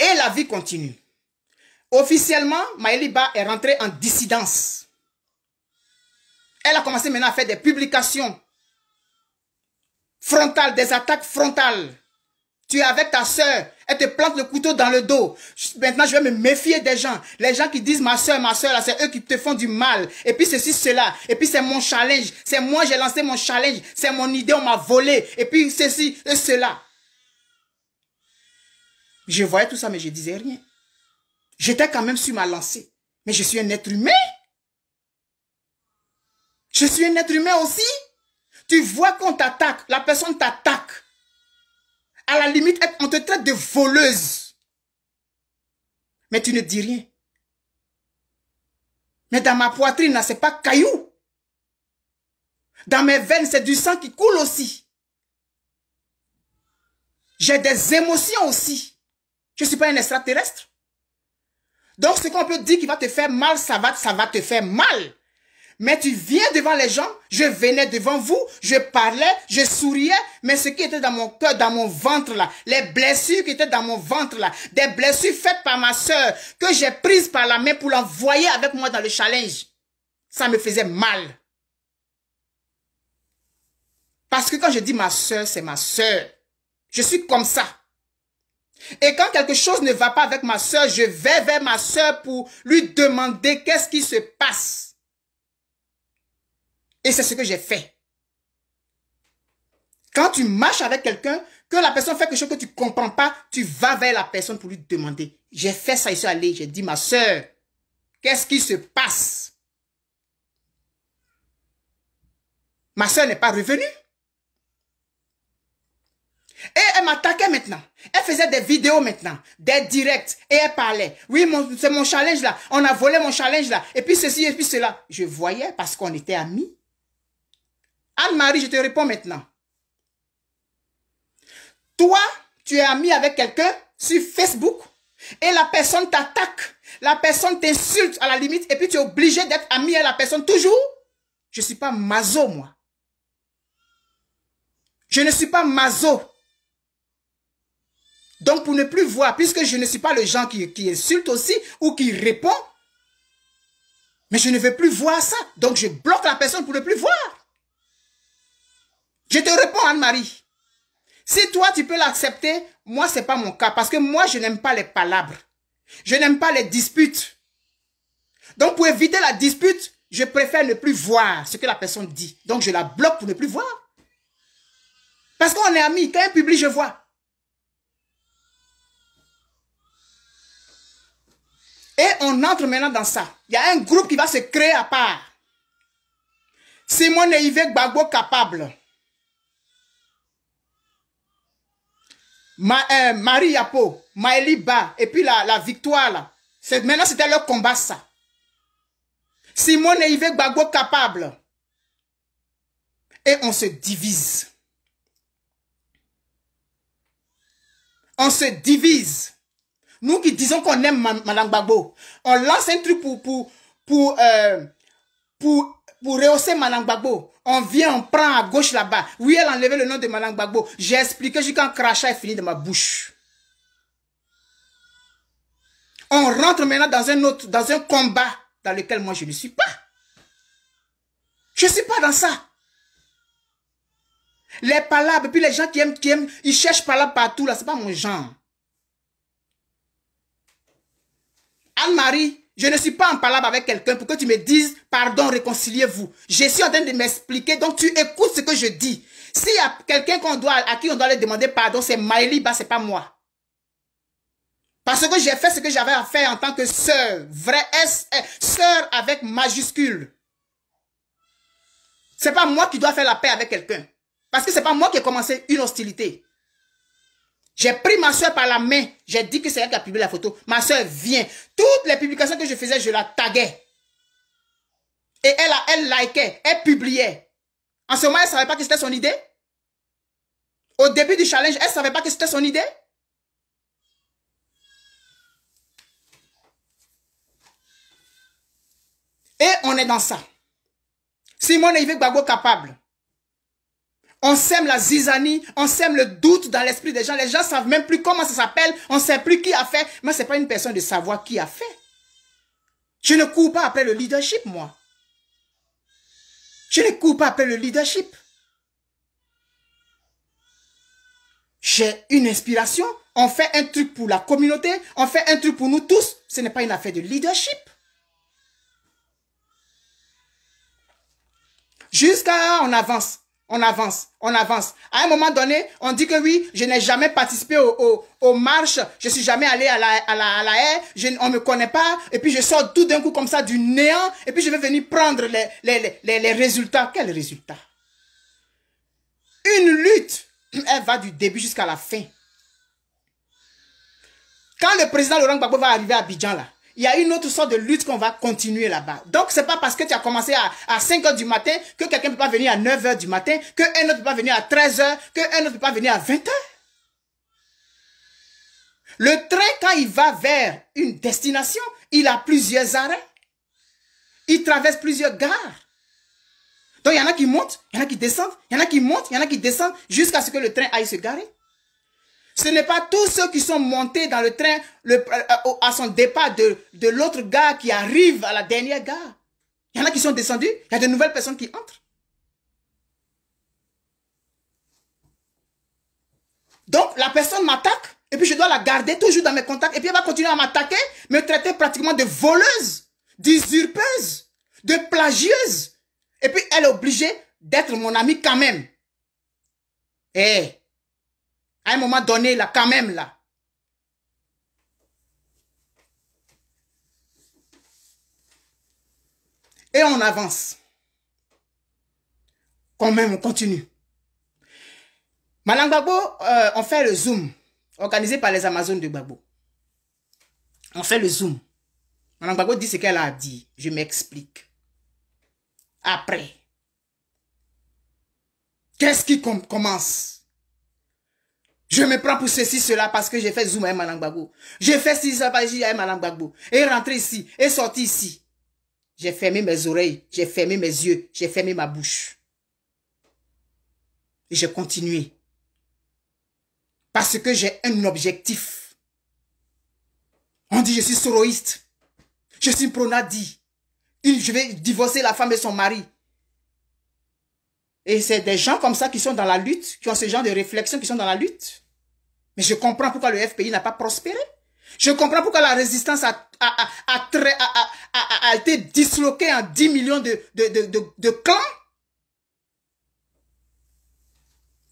Et la vie continue. Officiellement, Maëliba est rentrée en dissidence. Elle a commencé maintenant à faire des publications frontales, des attaques frontales. Tu es avec ta soeur, elle te plante le couteau dans le dos. Maintenant, je vais me méfier des gens. Les gens qui disent ma soeur, ma soeur, là, c'est eux qui te font du mal. Et puis ceci, cela. Et puis c'est mon challenge. C'est moi, j'ai lancé mon challenge. C'est mon idée, on m'a volé. Et puis ceci et cela. Je voyais tout ça, mais je disais rien. J'étais quand même sur ma lancée. Mais je suis un être humain. Je suis un être humain aussi. Tu vois qu'on t'attaque, la personne t'attaque. À la limite, on te traite de voleuse. Mais tu ne dis rien. Mais dans ma poitrine, ce n'est pas caillou. Dans mes veines, c'est du sang qui coule aussi. J'ai des émotions aussi. Je ne suis pas un extraterrestre. Donc, ce qu'on peut dire qui va te faire mal, ça va, ça va te faire mal. Mais tu viens devant les gens, je venais devant vous, je parlais, je souriais, mais ce qui était dans mon cœur, dans mon ventre là, les blessures qui étaient dans mon ventre là, des blessures faites par ma soeur, que j'ai prises par la main pour l'envoyer avec moi dans le challenge, ça me faisait mal. Parce que quand je dis ma soeur, c'est ma soeur. Je suis comme ça. Et quand quelque chose ne va pas avec ma soeur, je vais vers ma soeur pour lui demander qu'est-ce qui se passe. Et c'est ce que j'ai fait. Quand tu marches avec quelqu'un, que la personne fait quelque chose que tu ne comprends pas, tu vas vers la personne pour lui demander. J'ai fait ça, ici, allez, j'ai dit, ma soeur, qu'est-ce qui se passe? Ma soeur n'est pas revenue. Et elle m'attaquait maintenant. Elle faisait des vidéos maintenant, des directs, et elle parlait. Oui, c'est mon challenge là, on a volé mon challenge là, et puis ceci, et puis cela. Je voyais parce qu'on était amis. Anne-Marie, je te réponds maintenant. Toi, tu es ami avec quelqu'un sur Facebook et la personne t'attaque, la personne t'insulte à la limite et puis tu es obligé d'être ami à la personne toujours. Je ne suis pas maso, moi. Je ne suis pas maso. Donc, pour ne plus voir, puisque je ne suis pas le genre qui, qui insulte aussi ou qui répond, mais je ne veux plus voir ça. Donc, je bloque la personne pour ne plus voir. Je te réponds, Anne-Marie. Si toi, tu peux l'accepter, moi, ce n'est pas mon cas. Parce que moi, je n'aime pas les palabres. Je n'aime pas les disputes. Donc, pour éviter la dispute, je préfère ne plus voir ce que la personne dit. Donc, je la bloque pour ne plus voir. Parce qu'on est amis. Quand elle publie, je vois. Et on entre maintenant dans ça. Il y a un groupe qui va se créer à part. Simone Ehivet Gbagbo Capable. Ma, euh, Marie Yapo, Maëliba, et puis la, la victoire là. Maintenant, c'était leur combat ça. Simone Ehivet Gbagbo Capable. Et on se divise. On se divise. Nous qui disons qu'on aime Madame Gbagbo, on lance un truc pour, pour, pour, euh, pour, pour rehausser Madame Gbagbo. On vient, on prend à gauche là-bas. Oui, elle a enlevé le nom de Madame Gbagbo. J'ai expliqué jusqu'à un crachat est fini de ma bouche. On rentre maintenant dans un autre, dans un combat dans lequel moi je ne suis pas. Je ne suis pas dans ça. Les palabres, puis les gens qui aiment, qui aiment, ils cherchent palabres partout là, c'est pas mon genre. Anne-Marie, je ne suis pas en palabre avec quelqu'un pour que tu me dises, pardon, réconciliez-vous. Je suis en train de m'expliquer, donc tu écoutes ce que je dis. S'il y a quelqu'un qu'on doit, à qui on doit le demander pardon, c'est Maëliba, ce n'est pas moi. Parce que j'ai fait ce que j'avais à faire en tant que sœur, vraie S, sœur avec majuscule. Ce n'est pas moi qui dois faire la paix avec quelqu'un. Parce que ce n'est pas moi qui ai commencé une hostilité. J'ai pris ma soeur par la main. J'ai dit que c'est elle qui a publié la photo. Ma soeur vient. Toutes les publications que je faisais, je la taguais. Et elle, elle likait. Elle publiait. En ce moment, elle ne savait pas que c'était son idée. Au début du challenge, elle ne savait pas que c'était son idée. Et on est dans ça. Simone Ehivet Gbagbo Capable. On sème la zizanie, on sème le doute dans l'esprit des gens. Les gens ne savent même plus comment ça s'appelle, on ne sait plus qui a fait. Mais ce n'est pas une personne de savoir qui a fait. Je ne cours pas après le leadership, moi. Je ne cours pas après le leadership. J'ai une inspiration, on fait un truc pour la communauté, on fait un truc pour nous tous. Ce n'est pas une affaire de leadership. Jusqu'à on avance. On avance, on avance. À un moment donné, on dit que oui, je n'ai jamais participé aux, aux, aux marches, je ne suis jamais allé à la, à la, à la haie, je, on ne me connaît pas, et puis je sors tout d'un coup comme ça du néant, et puis je vais venir prendre les, les, les, les résultats. Quels résultats? Une lutte, elle va du début jusqu'à la fin. Quand le président Laurent Gbagbo va arriver à Abidjan, là, il y a une autre sorte de lutte qu'on va continuer là-bas. Donc, c'est pas parce que tu as commencé à, à cinq heures du matin que quelqu'un ne peut pas venir à neuf heures du matin, qu'un autre ne peut pas venir à treize heures, qu'un autre ne peut pas venir à vingt heures. Le train, quand il va vers une destination, il a plusieurs arrêts. Il traverse plusieurs gares. Donc, il y en a qui montent, il y en a qui descendent, il y en a qui montent, il y en a qui descendent, jusqu'à ce que le train aille se garer. Ce n'est pas tous ceux qui sont montés dans le train le, à son départ de, de l'autre gare qui arrivent à la dernière gare. Il y en a qui sont descendus, il y a de nouvelles personnes qui entrent. Donc, la personne m'attaque, et puis je dois la garder toujours dans mes contacts, et puis elle va continuer à m'attaquer, me traiter pratiquement de voleuse, d'usurpeuse, de plagieuse. Et puis, elle est obligée d'être mon amie quand même. Eh, à un moment donné, là, quand même, là. Et on avance. Quand même, on continue. Malang Gbagbo, euh, on fait le Zoom, organisé par les Amazones de Gbagbo. On fait le Zoom. Malang Gbagbo dit ce qu'elle a dit. Je m'explique. Après, qu'est-ce qui com commence? Je me prends pour ceci, cela, parce que j'ai fait Zoom à Malang Gbagbo. J'ai fait ceci, ça, parce que j'ai fait Malang Gbagbo. Et rentré ici, et sorti ici. J'ai fermé mes oreilles, j'ai fermé mes yeux, j'ai fermé ma bouche. Et j'ai continué. Parce que j'ai un objectif. On dit, je suis soroïste. Je suis pronadi. Je vais divorcer la femme et son mari. Et c'est des gens comme ça qui sont dans la lutte, qui ont ce genre de réflexion, qui sont dans la lutte. Mais je comprends pourquoi le F P I n'a pas prospéré. Je comprends pourquoi la résistance a, a, a, a, a, a, a été disloquée en dix millions de, de, de, de, de clans.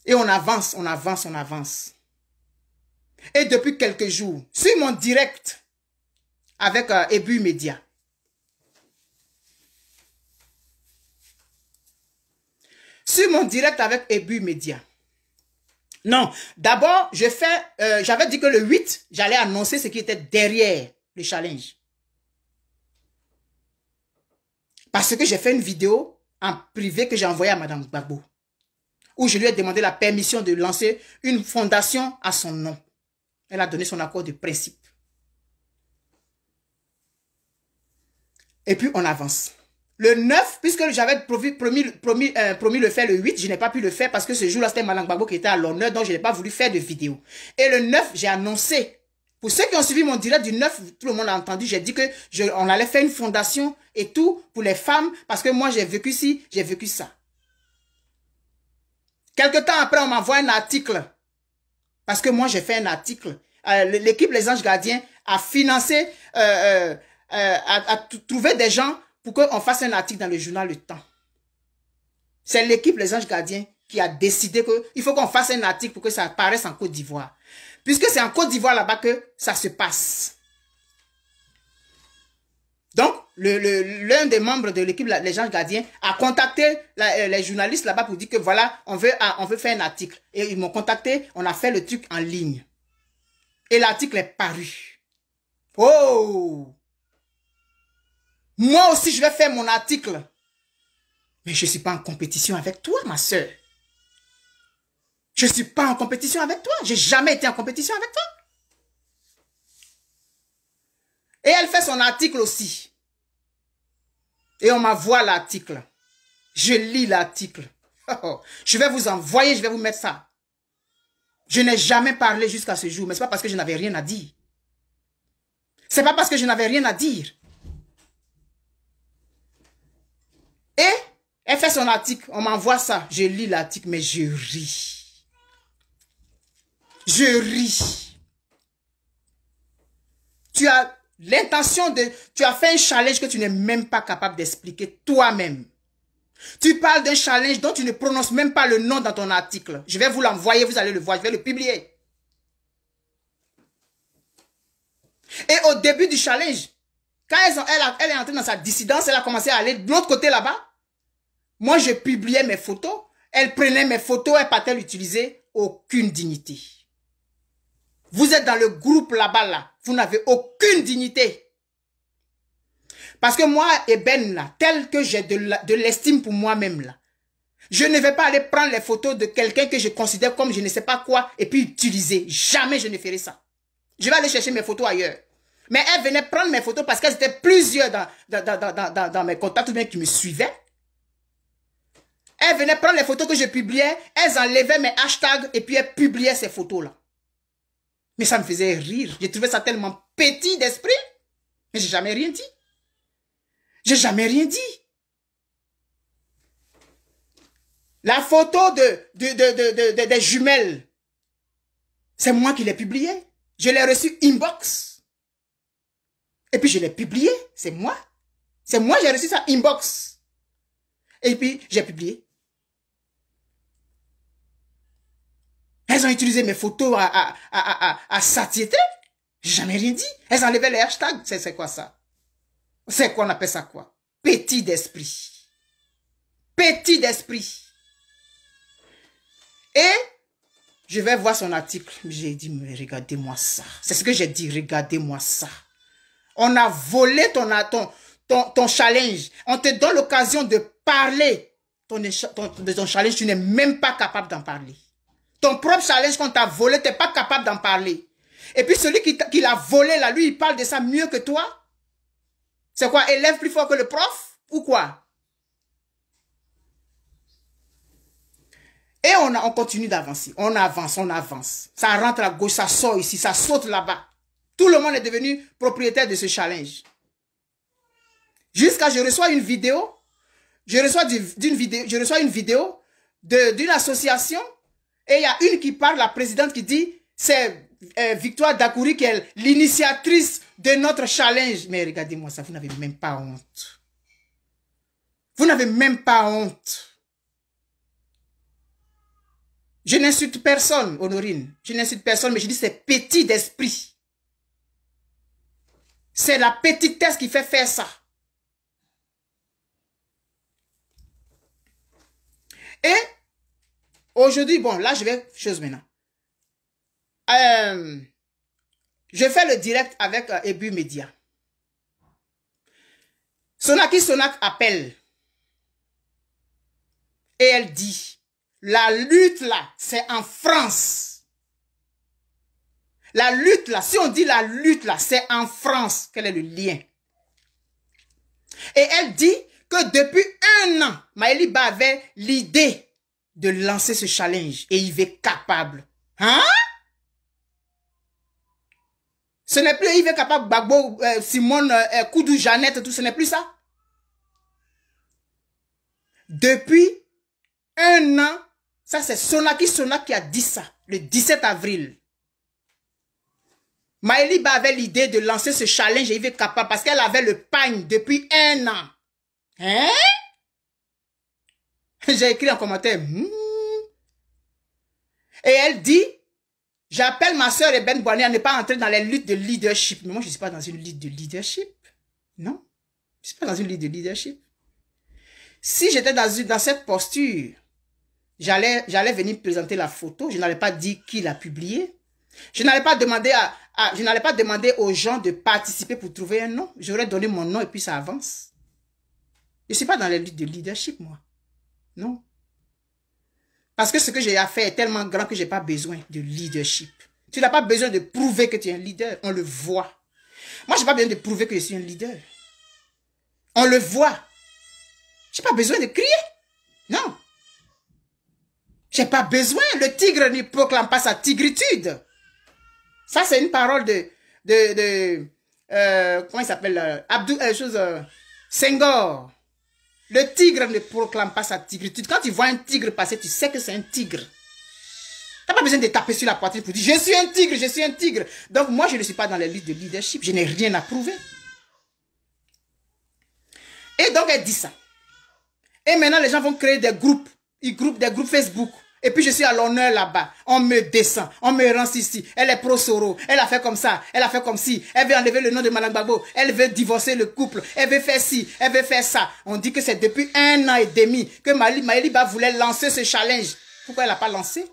Et on avance, on avance, on avance. Et depuis quelques jours, sur mon direct avec euh, Ebu Media, Sur mon direct avec Ebu Media. Non, d'abord, je fais, euh, j'avais dit que le huit, j'allais annoncer ce qui était derrière le challenge. Parce que j'ai fait une vidéo en privé que j'ai envoyée à Madame Gbagbo, où je lui ai demandé la permission de lancer une fondation à son nom. Elle a donné son accord de principe. Et puis, on avance. Le neuf, puisque j'avais promis, promis, promis, euh, promis le faire le huit, je n'ai pas pu le faire parce que ce jour-là, c'était Malang Gbagbo qui était à l'honneur, donc je n'ai pas voulu faire de vidéo. Et le neuf, j'ai annoncé. Pour ceux qui ont suivi mon direct du neuf, tout le monde l'a entendu, j'ai dit que je, on allait faire une fondation et tout pour les femmes parce que moi, j'ai vécu ci, j'ai vécu ça. Quelque temps après, on m'envoie un article. Parce que moi, j'ai fait un article. Euh, L'équipe Les Anges Gardiens a financé, euh, euh, euh, a, a trouvé des gens pour qu'on fasse un article dans le journal Le Temps. C'est l'équipe Les Anges Gardiens qui a décidé qu'il faut qu'on fasse un article pour que ça apparaisse en Côte d'Ivoire. Puisque c'est en Côte d'Ivoire là-bas que ça se passe. Donc, l'un le, le, des membres de l'équipe Les Anges Gardiens a contacté la, les journalistes là-bas pour dire que voilà, on veut, on veut faire un article. Et ils m'ont contacté, on a fait le truc en ligne. Et l'article est paru. Oh! Moi aussi, je vais faire mon article. Mais je ne suis pas en compétition avec toi, ma soeur. Je ne suis pas en compétition avec toi. Je n'ai jamais été en compétition avec toi. Et elle fait son article aussi. Et on m'envoie l'article. Je lis l'article. Je vais vous envoyer, je vais vous mettre ça. Je n'ai jamais parlé jusqu'à ce jour. Mais ce n'est pas parce que je n'avais rien à dire. Ce n'est pas parce que je n'avais rien à dire. Et elle fait son article, on m'envoie ça. Je lis l'article, mais je ris. Je ris. Tu as l'intention de... Tu as fait un challenge que tu n'es même pas capable d'expliquer toi-même. Tu parles d'un challenge dont tu ne prononces même pas le nom dans ton article. Je vais vous l'envoyer, vous allez le voir, je vais le publier. Et au début du challenge... Quand elle, elle, elle est entrée dans sa dissidence, elle a commencé à aller de l'autre côté là-bas. Moi, je publiais mes photos. Elle prenait mes photos, elle partait l'utiliser. Aucune dignité. Vous êtes dans le groupe là-bas, là. Vous n'avez aucune dignité. Parce que moi, Eben, là, tel que j'ai de l'estime pour moi-même, là, je ne vais pas aller prendre les photos de quelqu'un que je considère comme je ne sais pas quoi et puis utiliser. Jamais je ne ferai ça. Je vais aller chercher mes photos ailleurs. Mais elle venait prendre mes photos parce qu'elles étaient plusieurs dans, dans, dans, dans, dans, dans mes contacts ou bien qui me suivaient. Elles venaient prendre les photos que je publiais, elles enlevaient mes hashtags et puis elles publiaient ces photos-là. Mais ça me faisait rire. J'ai trouvé ça tellement petit d'esprit. Mais j'ai jamais rien dit. J'ai jamais rien dit. La photo de, de, de, de, de, de, des jumelles, c'est moi qui l'ai publiée. Je l'ai reçue inbox. Et puis je l'ai publiée. C'est moi. C'est moi j'ai reçu ça inbox. Et puis j'ai publié. Elles ont utilisé mes photos à, à, à, à, à satiété. J'ai jamais rien dit. Elles enlevaient les hashtags. C'est quoi ça? C'est quoi on appelle ça quoi? Petit d'esprit. Petit d'esprit. Et je vais voir son article. J'ai dit, mais regardez-moi ça. C'est ce que j'ai dit, regardez-moi ça. On a volé ton, ton, ton, ton challenge. On te donne l'occasion de parler ton, ton, de ton challenge. Tu n'es même pas capable d'en parler. Ton propre challenge qu'on t'a volé, tu n'es pas capable d'en parler. Et puis celui qui, qui l'a volé, là, lui, il parle de ça mieux que toi. C'est quoi, élève plus fort que le prof ou quoi? Et on, a, on continue d'avancer. On avance, on avance. Ça rentre à gauche, ça sort ici, ça saute là-bas. Tout le monde est devenu propriétaire de ce challenge. Jusqu'à je reçois une vidéo, je reçois d'une vidéo, je reçois une vidéo d'une association et il y a une qui parle, la présidente qui dit c'est euh, Victoire Dakouri qui est l'initiatrice de notre challenge. Mais regardez-moi ça, vous n'avez même pas honte. Vous n'avez même pas honte. Je n'insulte personne, Honorine. Je n'insulte personne, mais je dis c'est petit d'esprit. C'est la petitesse qui fait faire ça. Et aujourd'hui, bon, là, je vais... Chose maintenant. Euh, je fais le direct avec euh, Ebu Media. Sonaki Sonak appelle. Et elle dit... La lutte là, c'est en France. La lutte là, si on dit la lutte là, c'est en France. Quel est le lien? Et elle dit que depuis un an, Maëliba avait l'idée de lancer ce challenge. Et E I V Capable. Hein? Ce n'est plus E I V Capable, Gbagbo, euh, Simone, euh, Koudou, Jeannette, tout, ce n'est plus ça. Depuis un an, ça, c'est Sonaki Sonaki qui a dit ça, le dix-sept avril. Maëliba avait l'idée de lancer ce challenge et E I V Capable parce qu'elle avait le pagne depuis un an. Hein? J'ai écrit en commentaire. Mmm. Et elle dit, j'appelle ma soeur Eben Boani à ne pas entrer dans les luttes de leadership. Mais moi, je ne suis pas dans une lutte de leadership. Non, je ne suis pas dans une lutte de leadership. Si j'étais dans, dans cette posture, J'allais j'allais venir présenter la photo. Je n'allais pas dire qui l'a publiée. Je n'allais pas demander à, à je n'allais pas demander aux gens de participer pour trouver un nom. J'aurais donné mon nom et puis ça avance. Je ne suis pas dans les luttes de leadership, moi. Non. Parce que ce que j'ai à faire est tellement grand que je n'ai pas besoin de leadership. Tu n'as pas besoin de prouver que tu es un leader. On le voit. Moi, je n'ai pas besoin de prouver que je suis un leader. On le voit. Je n'ai pas besoin de crier. Non. J'ai pas besoin. Le tigre ne proclame pas sa tigritude. Ça, c'est une parole de... de, de euh, comment il s'appelle euh, Abdou... Euh, chose, euh, Senghor. Le tigre ne proclame pas sa tigritude. Quand tu vois un tigre passer, tu sais que c'est un tigre. T'as pas besoin de taper sur la poitrine pour dire « Je suis un tigre, je suis un tigre ». Donc, moi, je ne suis pas dans les luttes de leadership. Je n'ai rien à prouver. Et donc, elle dit ça. Et maintenant, les gens vont créer des groupes. Ils groupent des groupes Facebook. Et puis, je suis à l'honneur là-bas. On me descend. On me rance ici. Elle est pro-Soro. Elle a fait comme ça. Elle a fait comme ci. Elle veut enlever le nom de Madame Gbagbo. Elle veut divorcer le couple. Elle veut faire ci. Elle veut faire ça. On dit que c'est depuis un an et demi que Maëliba voulait lancer ce challenge. Pourquoi elle l'a pas lancé?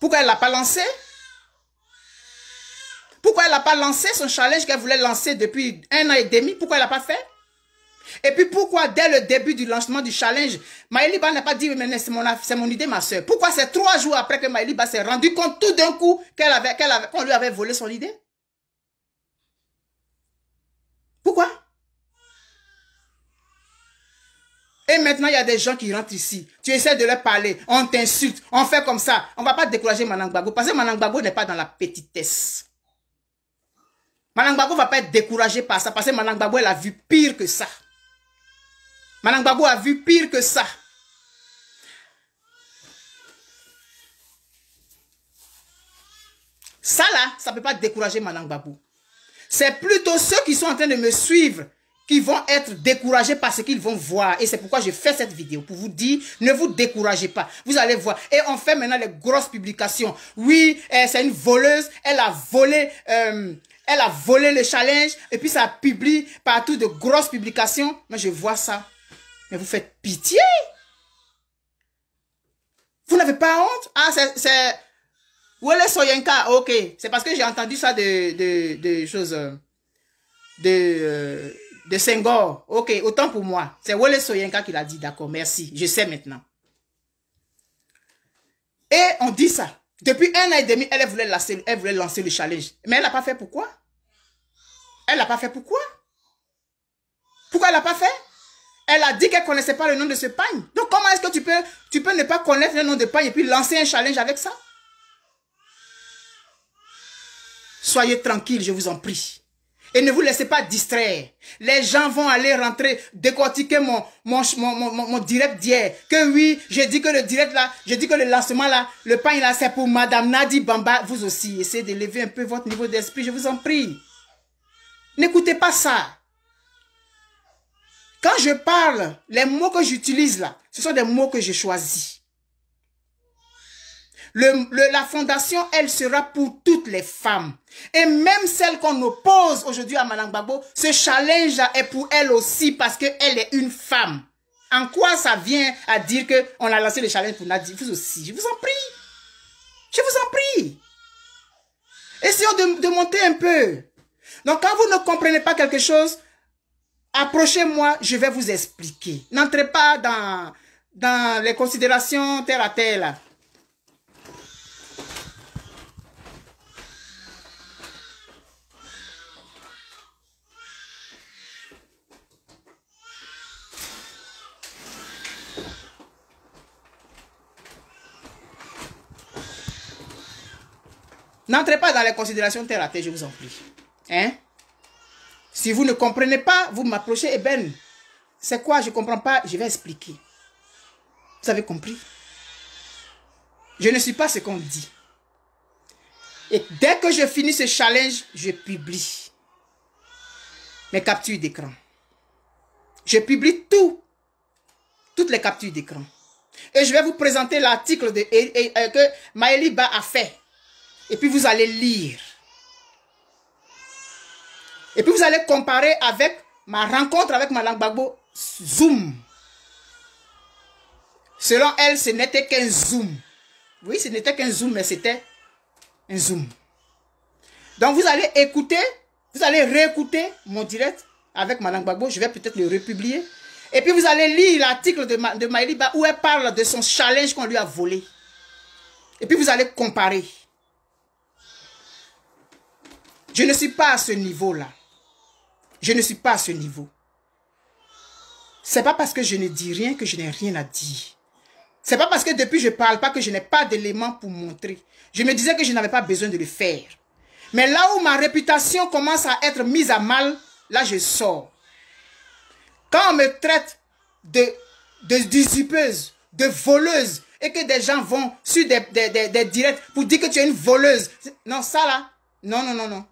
Pourquoi elle l'a pas lancé? Pourquoi elle n'a pas lancé son challenge qu'elle voulait lancer depuis un an et demi? Pourquoi elle n'a pas fait? Et puis pourquoi dès le début du lancement du challenge, Maëliba n'a pas dit mais c'est mon, mon idée ma soeur? Pourquoi c'est trois jours après que Maëliba s'est rendu compte tout d'un coup qu'elle avait, qu'elle avait, qu'on lui avait volé son idée? Pourquoi? Et maintenant, il y a des gens qui rentrent ici. Tu essaies de leur parler. On t'insulte. On fait comme ça. On ne va pas décourager Maëliba Gbagbo. Parce que Maëliba Gbagbo n'est pas dans la petitesse. Maëliba Gbagbo ne va pas être découragé par ça. Parce que Maëliba Gbagbo, elle a vu pire que ça. Maëliba Gbagbo a vu pire que ça. Ça là, ça ne peut pas décourager Maëliba Gbagbo. C'est plutôt ceux qui sont en train de me suivre qui vont être découragés par ce qu'ils vont voir. Et c'est pourquoi je fais cette vidéo, pour vous dire, ne vous découragez pas. Vous allez voir. Et on fait maintenant les grosses publications. Oui, c'est une voleuse, elle a volé, euh, elle a volé le challenge, et puis ça publie partout de grosses publications. Mais je vois ça. Mais vous faites pitié. Vous n'avez pas honte? Ah, c'est... Wole Soyinka, ok. C'est parce que j'ai entendu ça de, de, de choses... De... Euh, de Senghor, ok, autant pour moi. C'est Wole Soyinka qui l'a dit, d'accord, merci, je sais maintenant. Et on dit ça. Depuis un an et demi, elle voulait lancer, elle voulait lancer le challenge. Mais elle n'a pas fait pourquoi? Elle n'a pas fait pourquoi? Pourquoi elle n'a pas fait? Elle a dit qu'elle ne connaissait pas le nom de ce pagne. Donc comment est-ce que tu peux, tu peux ne pas connaître le nom de pagne et puis lancer un challenge avec ça? Soyez tranquille, je vous en prie. Et ne vous laissez pas distraire. Les gens vont aller rentrer, décortiquer mon, mon, mon, mon, mon direct d'hier. Que oui, j'ai dit que le direct là, j'ai dit que le lancement là, le pain là, c'est pour Madame Nadi Bamba. Vous aussi, essayez de lever un peu votre niveau d'esprit, je vous en prie. N'écoutez pas ça. Quand je parle, les mots que j'utilise là, ce sont des mots que j'ai choisis. Le, le, la fondation, elle sera pour toutes les femmes. Et même celles qu'on oppose aujourd'hui à Maëliba Gbagbo, ce challenge-là est pour elle aussi parce qu'elle est une femme. En quoi ça vient à dire qu'on a lancé le challenge pour Nadi? Vous aussi, je vous en prie. Je vous en prie. Essayons de, de monter un peu. Donc quand vous ne comprenez pas quelque chose, approchez-moi, je vais vous expliquer. N'entrez pas dans, dans les considérations terre à terre là. N'entrez pas dans les considérations terre à terre, je vous en prie. Hein? Si vous ne comprenez pas, vous m'approchez, eh ben, c'est quoi, je ne comprends pas, je vais expliquer. Vous avez compris? Je ne suis pas ce qu'on dit. Et dès que je finis ce challenge, je publie mes captures d'écran. Je publie tout, toutes les captures d'écran. Et je vais vous présenter l'article que Maëliba a fait. Et puis vous allez lire. Et puis vous allez comparer avec ma rencontre avec Maëliba Gbagbo. Zoom. Selon elle, ce n'était qu'un zoom. Oui, ce n'était qu'un zoom, mais c'était un zoom. Donc vous allez écouter, vous allez réécouter mon direct avec Maëliba Gbagbo. Je vais peut-être le republier. Et puis vous allez lire l'article de, Ma de Maëliba où elle parle de son challenge qu'on lui a volé. Et puis vous allez comparer. Je ne suis pas à ce niveau-là. Je ne suis pas à ce niveau. C'est pas parce que je ne dis rien que je n'ai rien à dire. C'est pas parce que depuis je ne parle pas que je n'ai pas d'éléments pour montrer. Je me disais que je n'avais pas besoin de le faire. Mais là où ma réputation commence à être mise à mal, là je sors. Quand on me traite de, de dissipeuse, de voleuse, et que des gens vont sur des, des, des, des directs pour dire que tu es une voleuse. Non, ça là, non, non, non, non.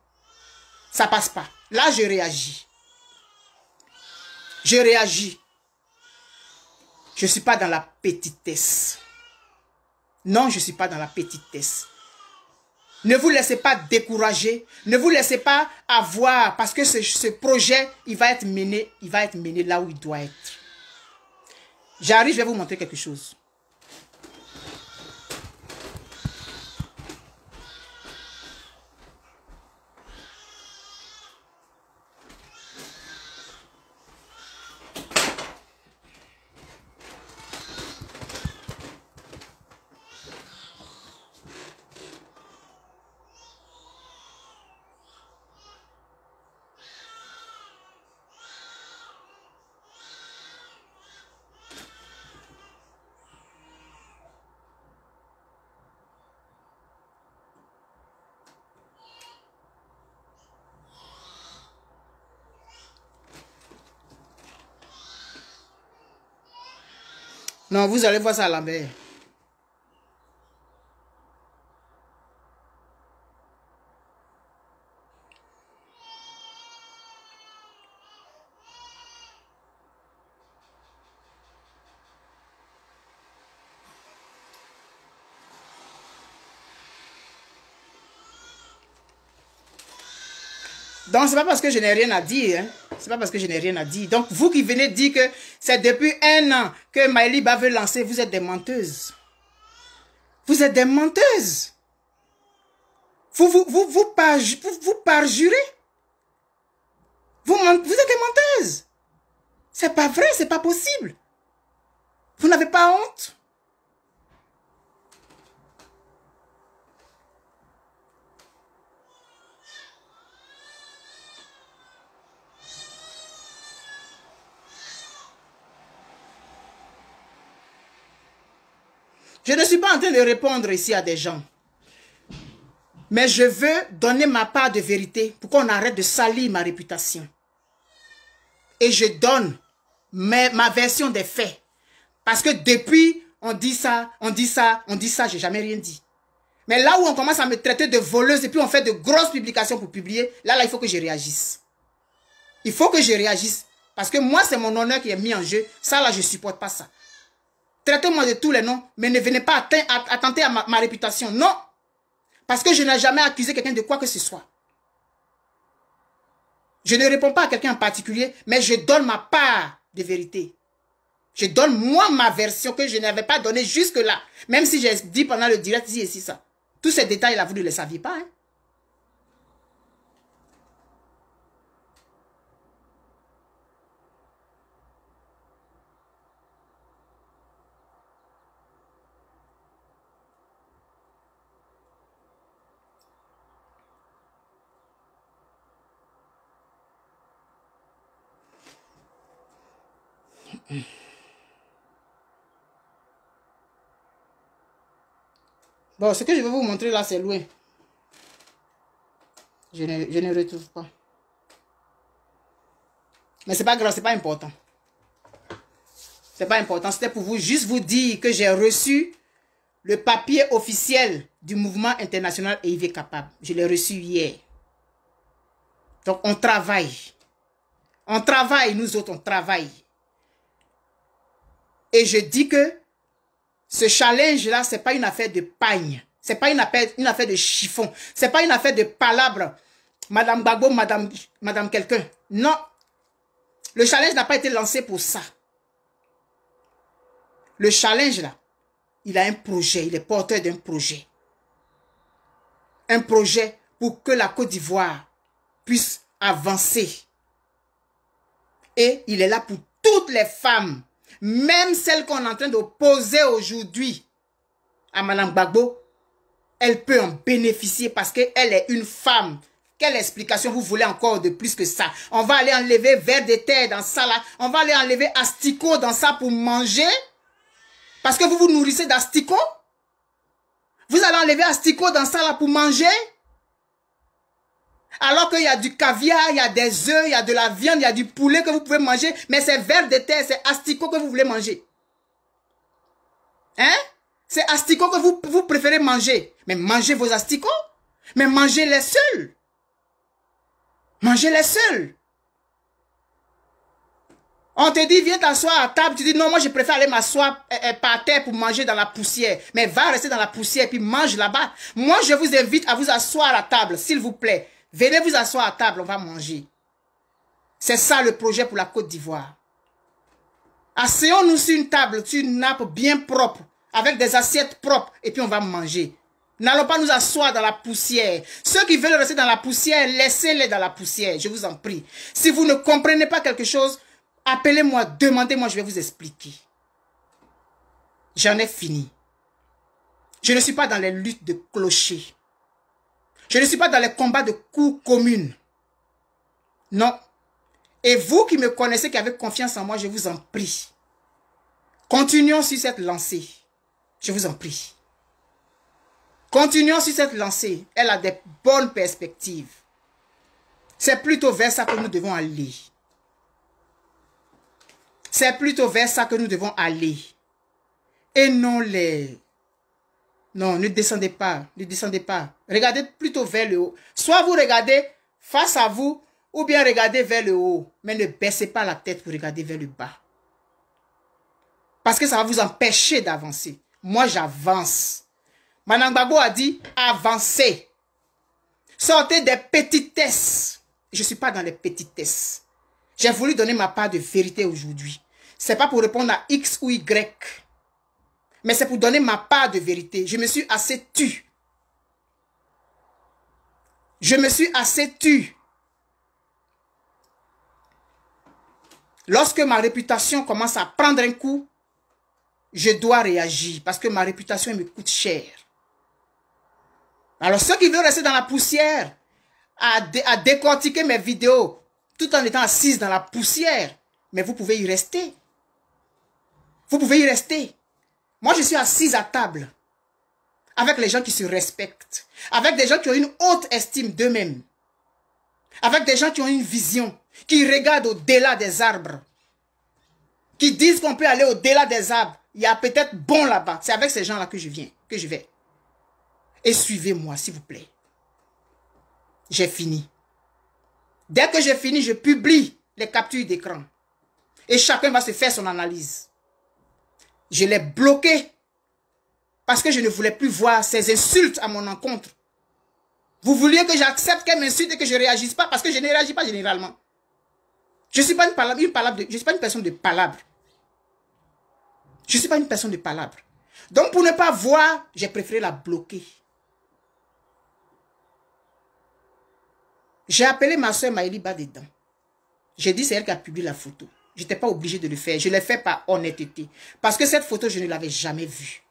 Ça passe pas. Là, je réagis. Je réagis. Je ne suis pas dans la petitesse. Non, je ne suis pas dans la petitesse. Ne vous laissez pas décourager. Ne vous laissez pas avoir. Parce que ce, ce projet, il va être mené. Il va être mené là où il doit être. J'arrive, je vais vous montrer quelque chose. Non, vous allez voir ça à la mer. Donc, ce n'est pas parce que je n'ai rien à dire. Hein. Ce n'est pas parce que je n'ai rien à dire. Donc, vous qui venez dire que c'est depuis un an que Maëliba veut lancer, vous êtes des menteuses. Vous êtes des menteuses. Vous, vous, vous, vous, par, vous, vous parjurez. Vous, vous êtes des menteuses. C'est pas vrai, c'est pas possible. Vous n'avez pas honte. Je ne suis pas en train de répondre ici à des gens. Mais je veux donner ma part de vérité pour qu'on arrête de salir ma réputation. Et je donne ma, ma version des faits. Parce que depuis, on dit ça, on dit ça, on dit ça, j'ai jamais rien dit. Mais là où on commence à me traiter de voleuse et puis on fait de grosses publications pour publier, là, là, il faut que je réagisse. Il faut que je réagisse. Parce que moi, c'est mon honneur qui est mis en jeu. Ça, là, je ne supporte pas ça. Traitez-moi de tous les noms, mais ne venez pas attenter à ma, ma réputation. Non. Parce que je n'ai jamais accusé quelqu'un de quoi que ce soit. Je ne réponds pas à quelqu'un en particulier, mais je donne ma part de vérité. Je donne moi ma version que je n'avais pas donnée jusque-là. Même si j'ai dit pendant le direct, ici et ici, ça. Tous ces détails-là, vous ne les saviez pas. Hein? Bon, ce que je vais vous montrer là, c'est loin. Je ne, je ne retrouve pas. Mais c'est pas grave, c'est pas important. C'est pas important. C'était pour vous juste vous dire que j'ai reçu le papier officiel du mouvement international E I V Capable. Je l'ai reçu hier. Donc on travaille. On travaille, nous autres, on travaille. Et je dis que ce challenge-là, ce n'est pas une affaire de pagne. Ce n'est pas une affaire, une affaire de chiffon. Ce n'est pas une affaire de palabres. Madame Gbagbo, Madame, Madame quelqu'un. Non. Le challenge n'a pas été lancé pour ça. Le challenge-là, il a un projet. Il est porteur d'un projet. Un projet pour que la Côte d'Ivoire puisse avancer. Et il est là pour toutes les femmes. Même celle qu'on est en train d'opposer aujourd'hui à Madame Gbagbo, elle peut en bénéficier parce qu'elle est une femme. Quelle explication vous voulez encore de plus que ça? On va aller enlever vers de terre dans ça là. On va aller enlever asticots dans ça pour manger. Parce que vous vous nourrissez d'asticots. Vous allez enlever asticots dans ça là pour manger. Alors qu'il y a du caviar, il y a des œufs, il y a de la viande, il y a du poulet que vous pouvez manger. Mais c'est vers de terre, c'est asticot que vous voulez manger. Hein? C'est asticot que vous, vous préférez manger. Mais mangez vos asticots. Mais mangez-les seuls. Mangez-les seuls. On te dit, viens t'asseoir à table. Tu dis, non, moi je préfère aller m'asseoir euh, euh, par terre pour manger dans la poussière. Mais va rester dans la poussière puis mange là-bas. Moi je vous invite à vous asseoir à table, s'il vous plaît. Venez vous asseoir à table, on va manger. C'est ça le projet pour la Côte d'Ivoire. Asseyons-nous sur une table, sur une nappe bien propre, avec des assiettes propres, et puis on va manger. N'allons pas nous asseoir dans la poussière. Ceux qui veulent rester dans la poussière, laissez-les dans la poussière, je vous en prie. Si vous ne comprenez pas quelque chose, appelez-moi, demandez-moi, je vais vous expliquer. J'en ai fini. Je ne suis pas dans les luttes de clochers. Je ne suis pas dans les combats de cour commune. Non. Et vous qui me connaissez, qui avez confiance en moi, je vous en prie. Continuons sur cette lancée. Je vous en prie. Continuons sur cette lancée. Elle a des bonnes perspectives. C'est plutôt vers ça que nous devons aller. C'est plutôt vers ça que nous devons aller. et non les... Non, ne descendez pas, ne descendez pas. Regardez plutôt vers le haut. Soit vous regardez face à vous, ou bien regardez vers le haut. Mais ne baissez pas la tête pour regarder vers le bas. Parce que ça va vous empêcher d'avancer. Moi, j'avance. Manan Gbagbo a dit, avancez. Sortez des petitesses. Je ne suis pas dans les petitesses. J'ai voulu donner ma part de vérité aujourd'hui. Ce n'est pas pour répondre à X ou Y. Mais c'est pour donner ma part de vérité. Je me suis assez tue. Je me suis assez tue. Lorsque ma réputation commence à prendre un coup, je dois réagir parce que ma réputation me coûte cher. Alors ceux qui veulent rester dans la poussière, à, dé à décortiquer mes vidéos, tout en étant assis dans la poussière, mais vous pouvez y rester. Vous pouvez y rester. Moi, je suis assise à table avec les gens qui se respectent, avec des gens qui ont une haute estime d'eux-mêmes, avec des gens qui ont une vision, qui regardent au-delà des arbres, qui disent qu'on peut aller au-delà des arbres. Il y a peut-être bon là-bas. C'est avec ces gens-là que je viens, que je vais. Et suivez-moi, s'il vous plaît. J'ai fini. Dès que j'ai fini, je publie les captures d'écran. Et chacun va se faire son analyse. Je l'ai bloqué parce que je ne voulais plus voir ces insultes à mon encontre. Vous vouliez que j'accepte qu'elle m'insulte et que je ne réagisse pas parce que je ne réagis pas généralement. Je ne suis pas une palabre, une palabre de, je suis pas une personne de palabre. Je ne suis pas une personne de palabre. Donc pour ne pas voir, j'ai préféré la bloquer. J'ai appelé ma soeur Maëliba dedans. J'ai dit c'est elle qui a publié la photo. Je n'étais pas obligée de le faire. Je l'ai fait par honnêteté. Parce que cette photo, je ne l'avais jamais vue.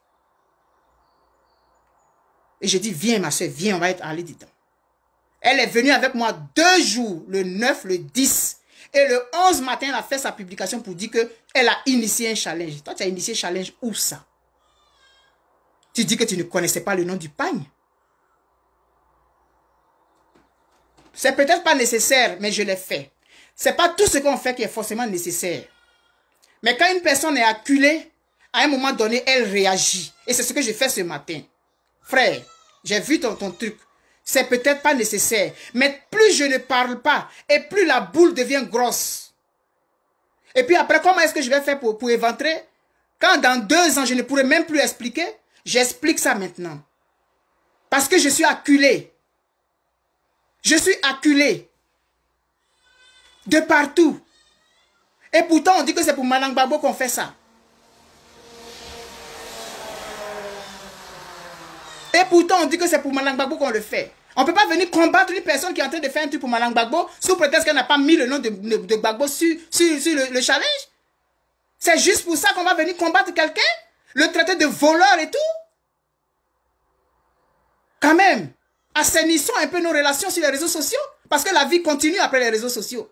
Et j'ai dit, viens ma soeur, viens, on va être allé dedans. Elle est venue avec moi deux jours, le neuf, le dix. Et le onze matin, elle a fait sa publication pour dire qu'elle a initié un challenge. Toi, tu as initié un challenge où ça? Tu dis que tu ne connaissais pas le nom du pagne. C'est peut-être pas nécessaire, mais je l'ai fait. C'est pas tout ce qu'on fait qui est forcément nécessaire. Mais quand une personne est acculée, à un moment donné, elle réagit. Et c'est ce que j'ai fait ce matin. Frère, j'ai vu ton, ton truc. C'est peut-être pas nécessaire. Mais plus je ne parle pas, et plus la boule devient grosse. Et puis après, comment est-ce que je vais faire pour, pour éventrer? Quand dans deux ans, je ne pourrai même plus expliquer, j'explique ça maintenant. Parce que je suis acculée. Je suis acculée. De partout. Et pourtant, on dit que c'est pour Manan Gbagbo qu'on fait ça. Et pourtant, on dit que c'est pour Manan Gbagbo qu'on le fait. On ne peut pas venir combattre une personne qui est en train de faire un truc pour Manan Gbagbo sous prétexte qu'elle n'a pas mis le nom de, de, de Gbagbo sur, sur, sur le, le challenge. C'est juste pour ça qu'on va venir combattre quelqu'un? Le traiter de voleur et tout? Quand même, assainissons un peu nos relations sur les réseaux sociaux parce que la vie continue après les réseaux sociaux.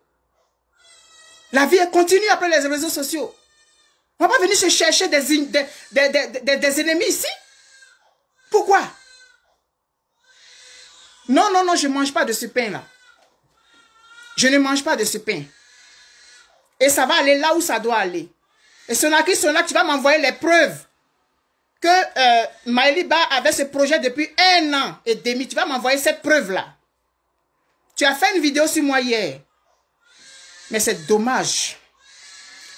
La vie continue après les réseaux sociaux. On ne va pas venir se chercher des, des, des, des, des, des ennemis ici. Pourquoi? Non, non, non, je ne mange pas de ce pain-là. Je ne mange pas de ce pain. Et ça va aller là où ça doit aller. Et Sonaki, Sonaki, tu vas m'envoyer les preuves que euh, Maëliba avait ce projet depuis un an et demi. Tu vas m'envoyer cette preuve-là. Tu as fait une vidéo sur moi hier. Mais c'est dommage,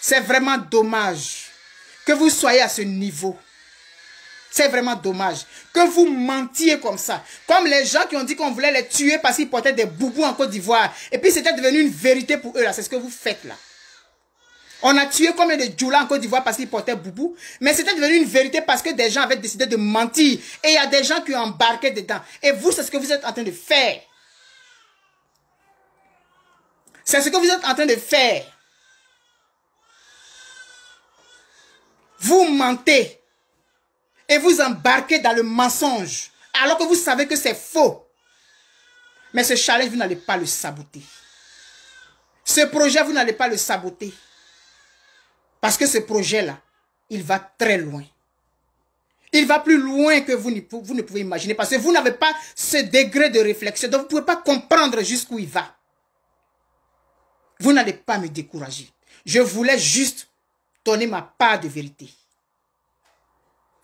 c'est vraiment dommage que vous soyez à ce niveau. C'est vraiment dommage que vous mentiez comme ça. Comme les gens qui ont dit qu'on voulait les tuer parce qu'ils portaient des boubous en Côte d'Ivoire. Et puis c'était devenu une vérité pour eux là, c'est ce que vous faites là. On a tué combien de djoula en Côte d'Ivoire parce qu'ils portaient boubou. Mais c'était devenu une vérité parce que des gens avaient décidé de mentir. Et il y a des gens qui ont embarqué dedans. Et vous, c'est ce que vous êtes en train de faire. C'est ce que vous êtes en train de faire. Vous mentez. Et vous embarquez dans le mensonge. Alors que vous savez que c'est faux. Mais ce challenge, vous n'allez pas le saboter. Ce projet, vous n'allez pas le saboter. Parce que ce projet-là, il va très loin. Il va plus loin que vous ne pouvez imaginer. Parce que vous n'avez pas ce degré de réflexion. Donc, vous ne pouvez pas comprendre jusqu'où il va. Vous n'allez pas me décourager. Je voulais juste donner ma part de vérité.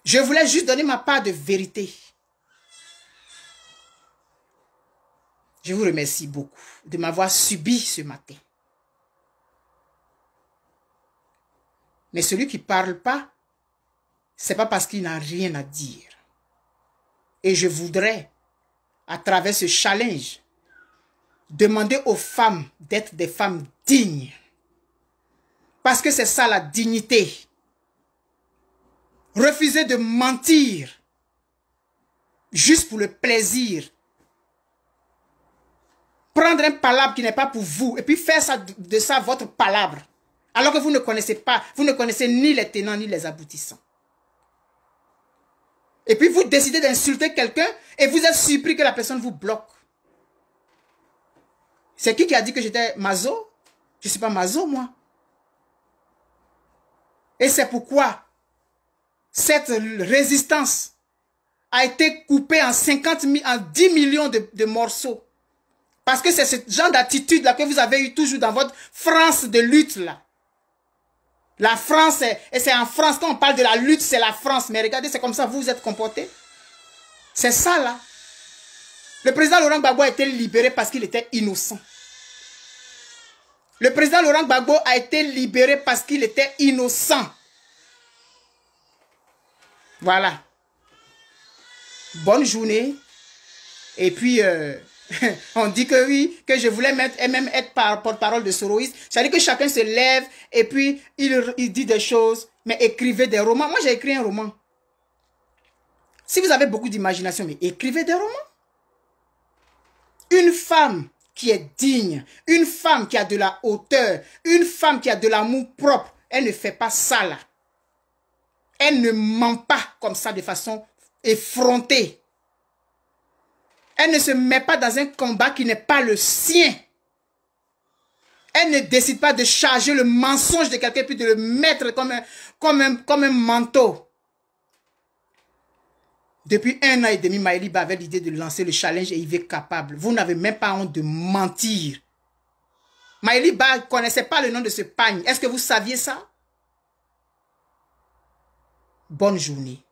Je voulais juste donner ma part de vérité. Je vous remercie beaucoup de m'avoir subi ce matin. Mais celui qui ne parle pas, ce n'est pas parce qu'il n'a rien à dire. Et je voudrais, à travers ce challenge, demander aux femmes d'être des femmes dignes. Parce que c'est ça la dignité. Refuser de mentir juste pour le plaisir. Prendre un palabre qui n'est pas pour vous et puis faire ça, de ça votre palabre. Alors que vous ne connaissez pas, vous ne connaissez ni les tenants ni les aboutissants. Et puis vous décidez d'insulter quelqu'un et vous êtes surpris que la personne vous bloque. C'est qui qui a dit que j'étais maso? Je ne suis pas maso, moi. Et c'est pourquoi cette résistance a été coupée en cinquante, en dix millions de, de morceaux. Parce que c'est ce genre d'attitude-là que vous avez eu toujours dans votre France de lutte-là. La France, et c'est en France, quand on parle de la lutte, c'est la France. Mais regardez, c'est comme ça vous vous êtes comportés. C'est ça, là. Le président Laurent Gbagbo a été libéré parce qu'il était innocent. Le président Laurent Gbagbo a été libéré parce qu'il était innocent. Voilà. Bonne journée. Et puis... Euh on dit que oui, que je voulais mettre, et même être porte-parole de Soroïs. C'est-à-dire que chacun se lève et puis il, il dit des choses, mais écrivez des romans. Moi, j'ai écrit un roman. Si vous avez beaucoup d'imagination, mais écrivez des romans. Une femme qui est digne, une femme qui a de la hauteur, une femme qui a de l'amour propre, elle ne fait pas ça là. Elle ne ment pas comme ça de façon effrontée. Elle ne se met pas dans un combat qui n'est pas le sien. Elle ne décide pas de charger le mensonge de quelqu'un puis de le mettre comme un, comme un, comme un manteau. Depuis un an et demi, Maëliba avait l'idée de lancer le challenge E I V Capable. Vous n'avez même pas honte de mentir. Maëliba ne connaissait pas le nom de ce pagne. Est-ce que vous saviez ça? Bonne journée.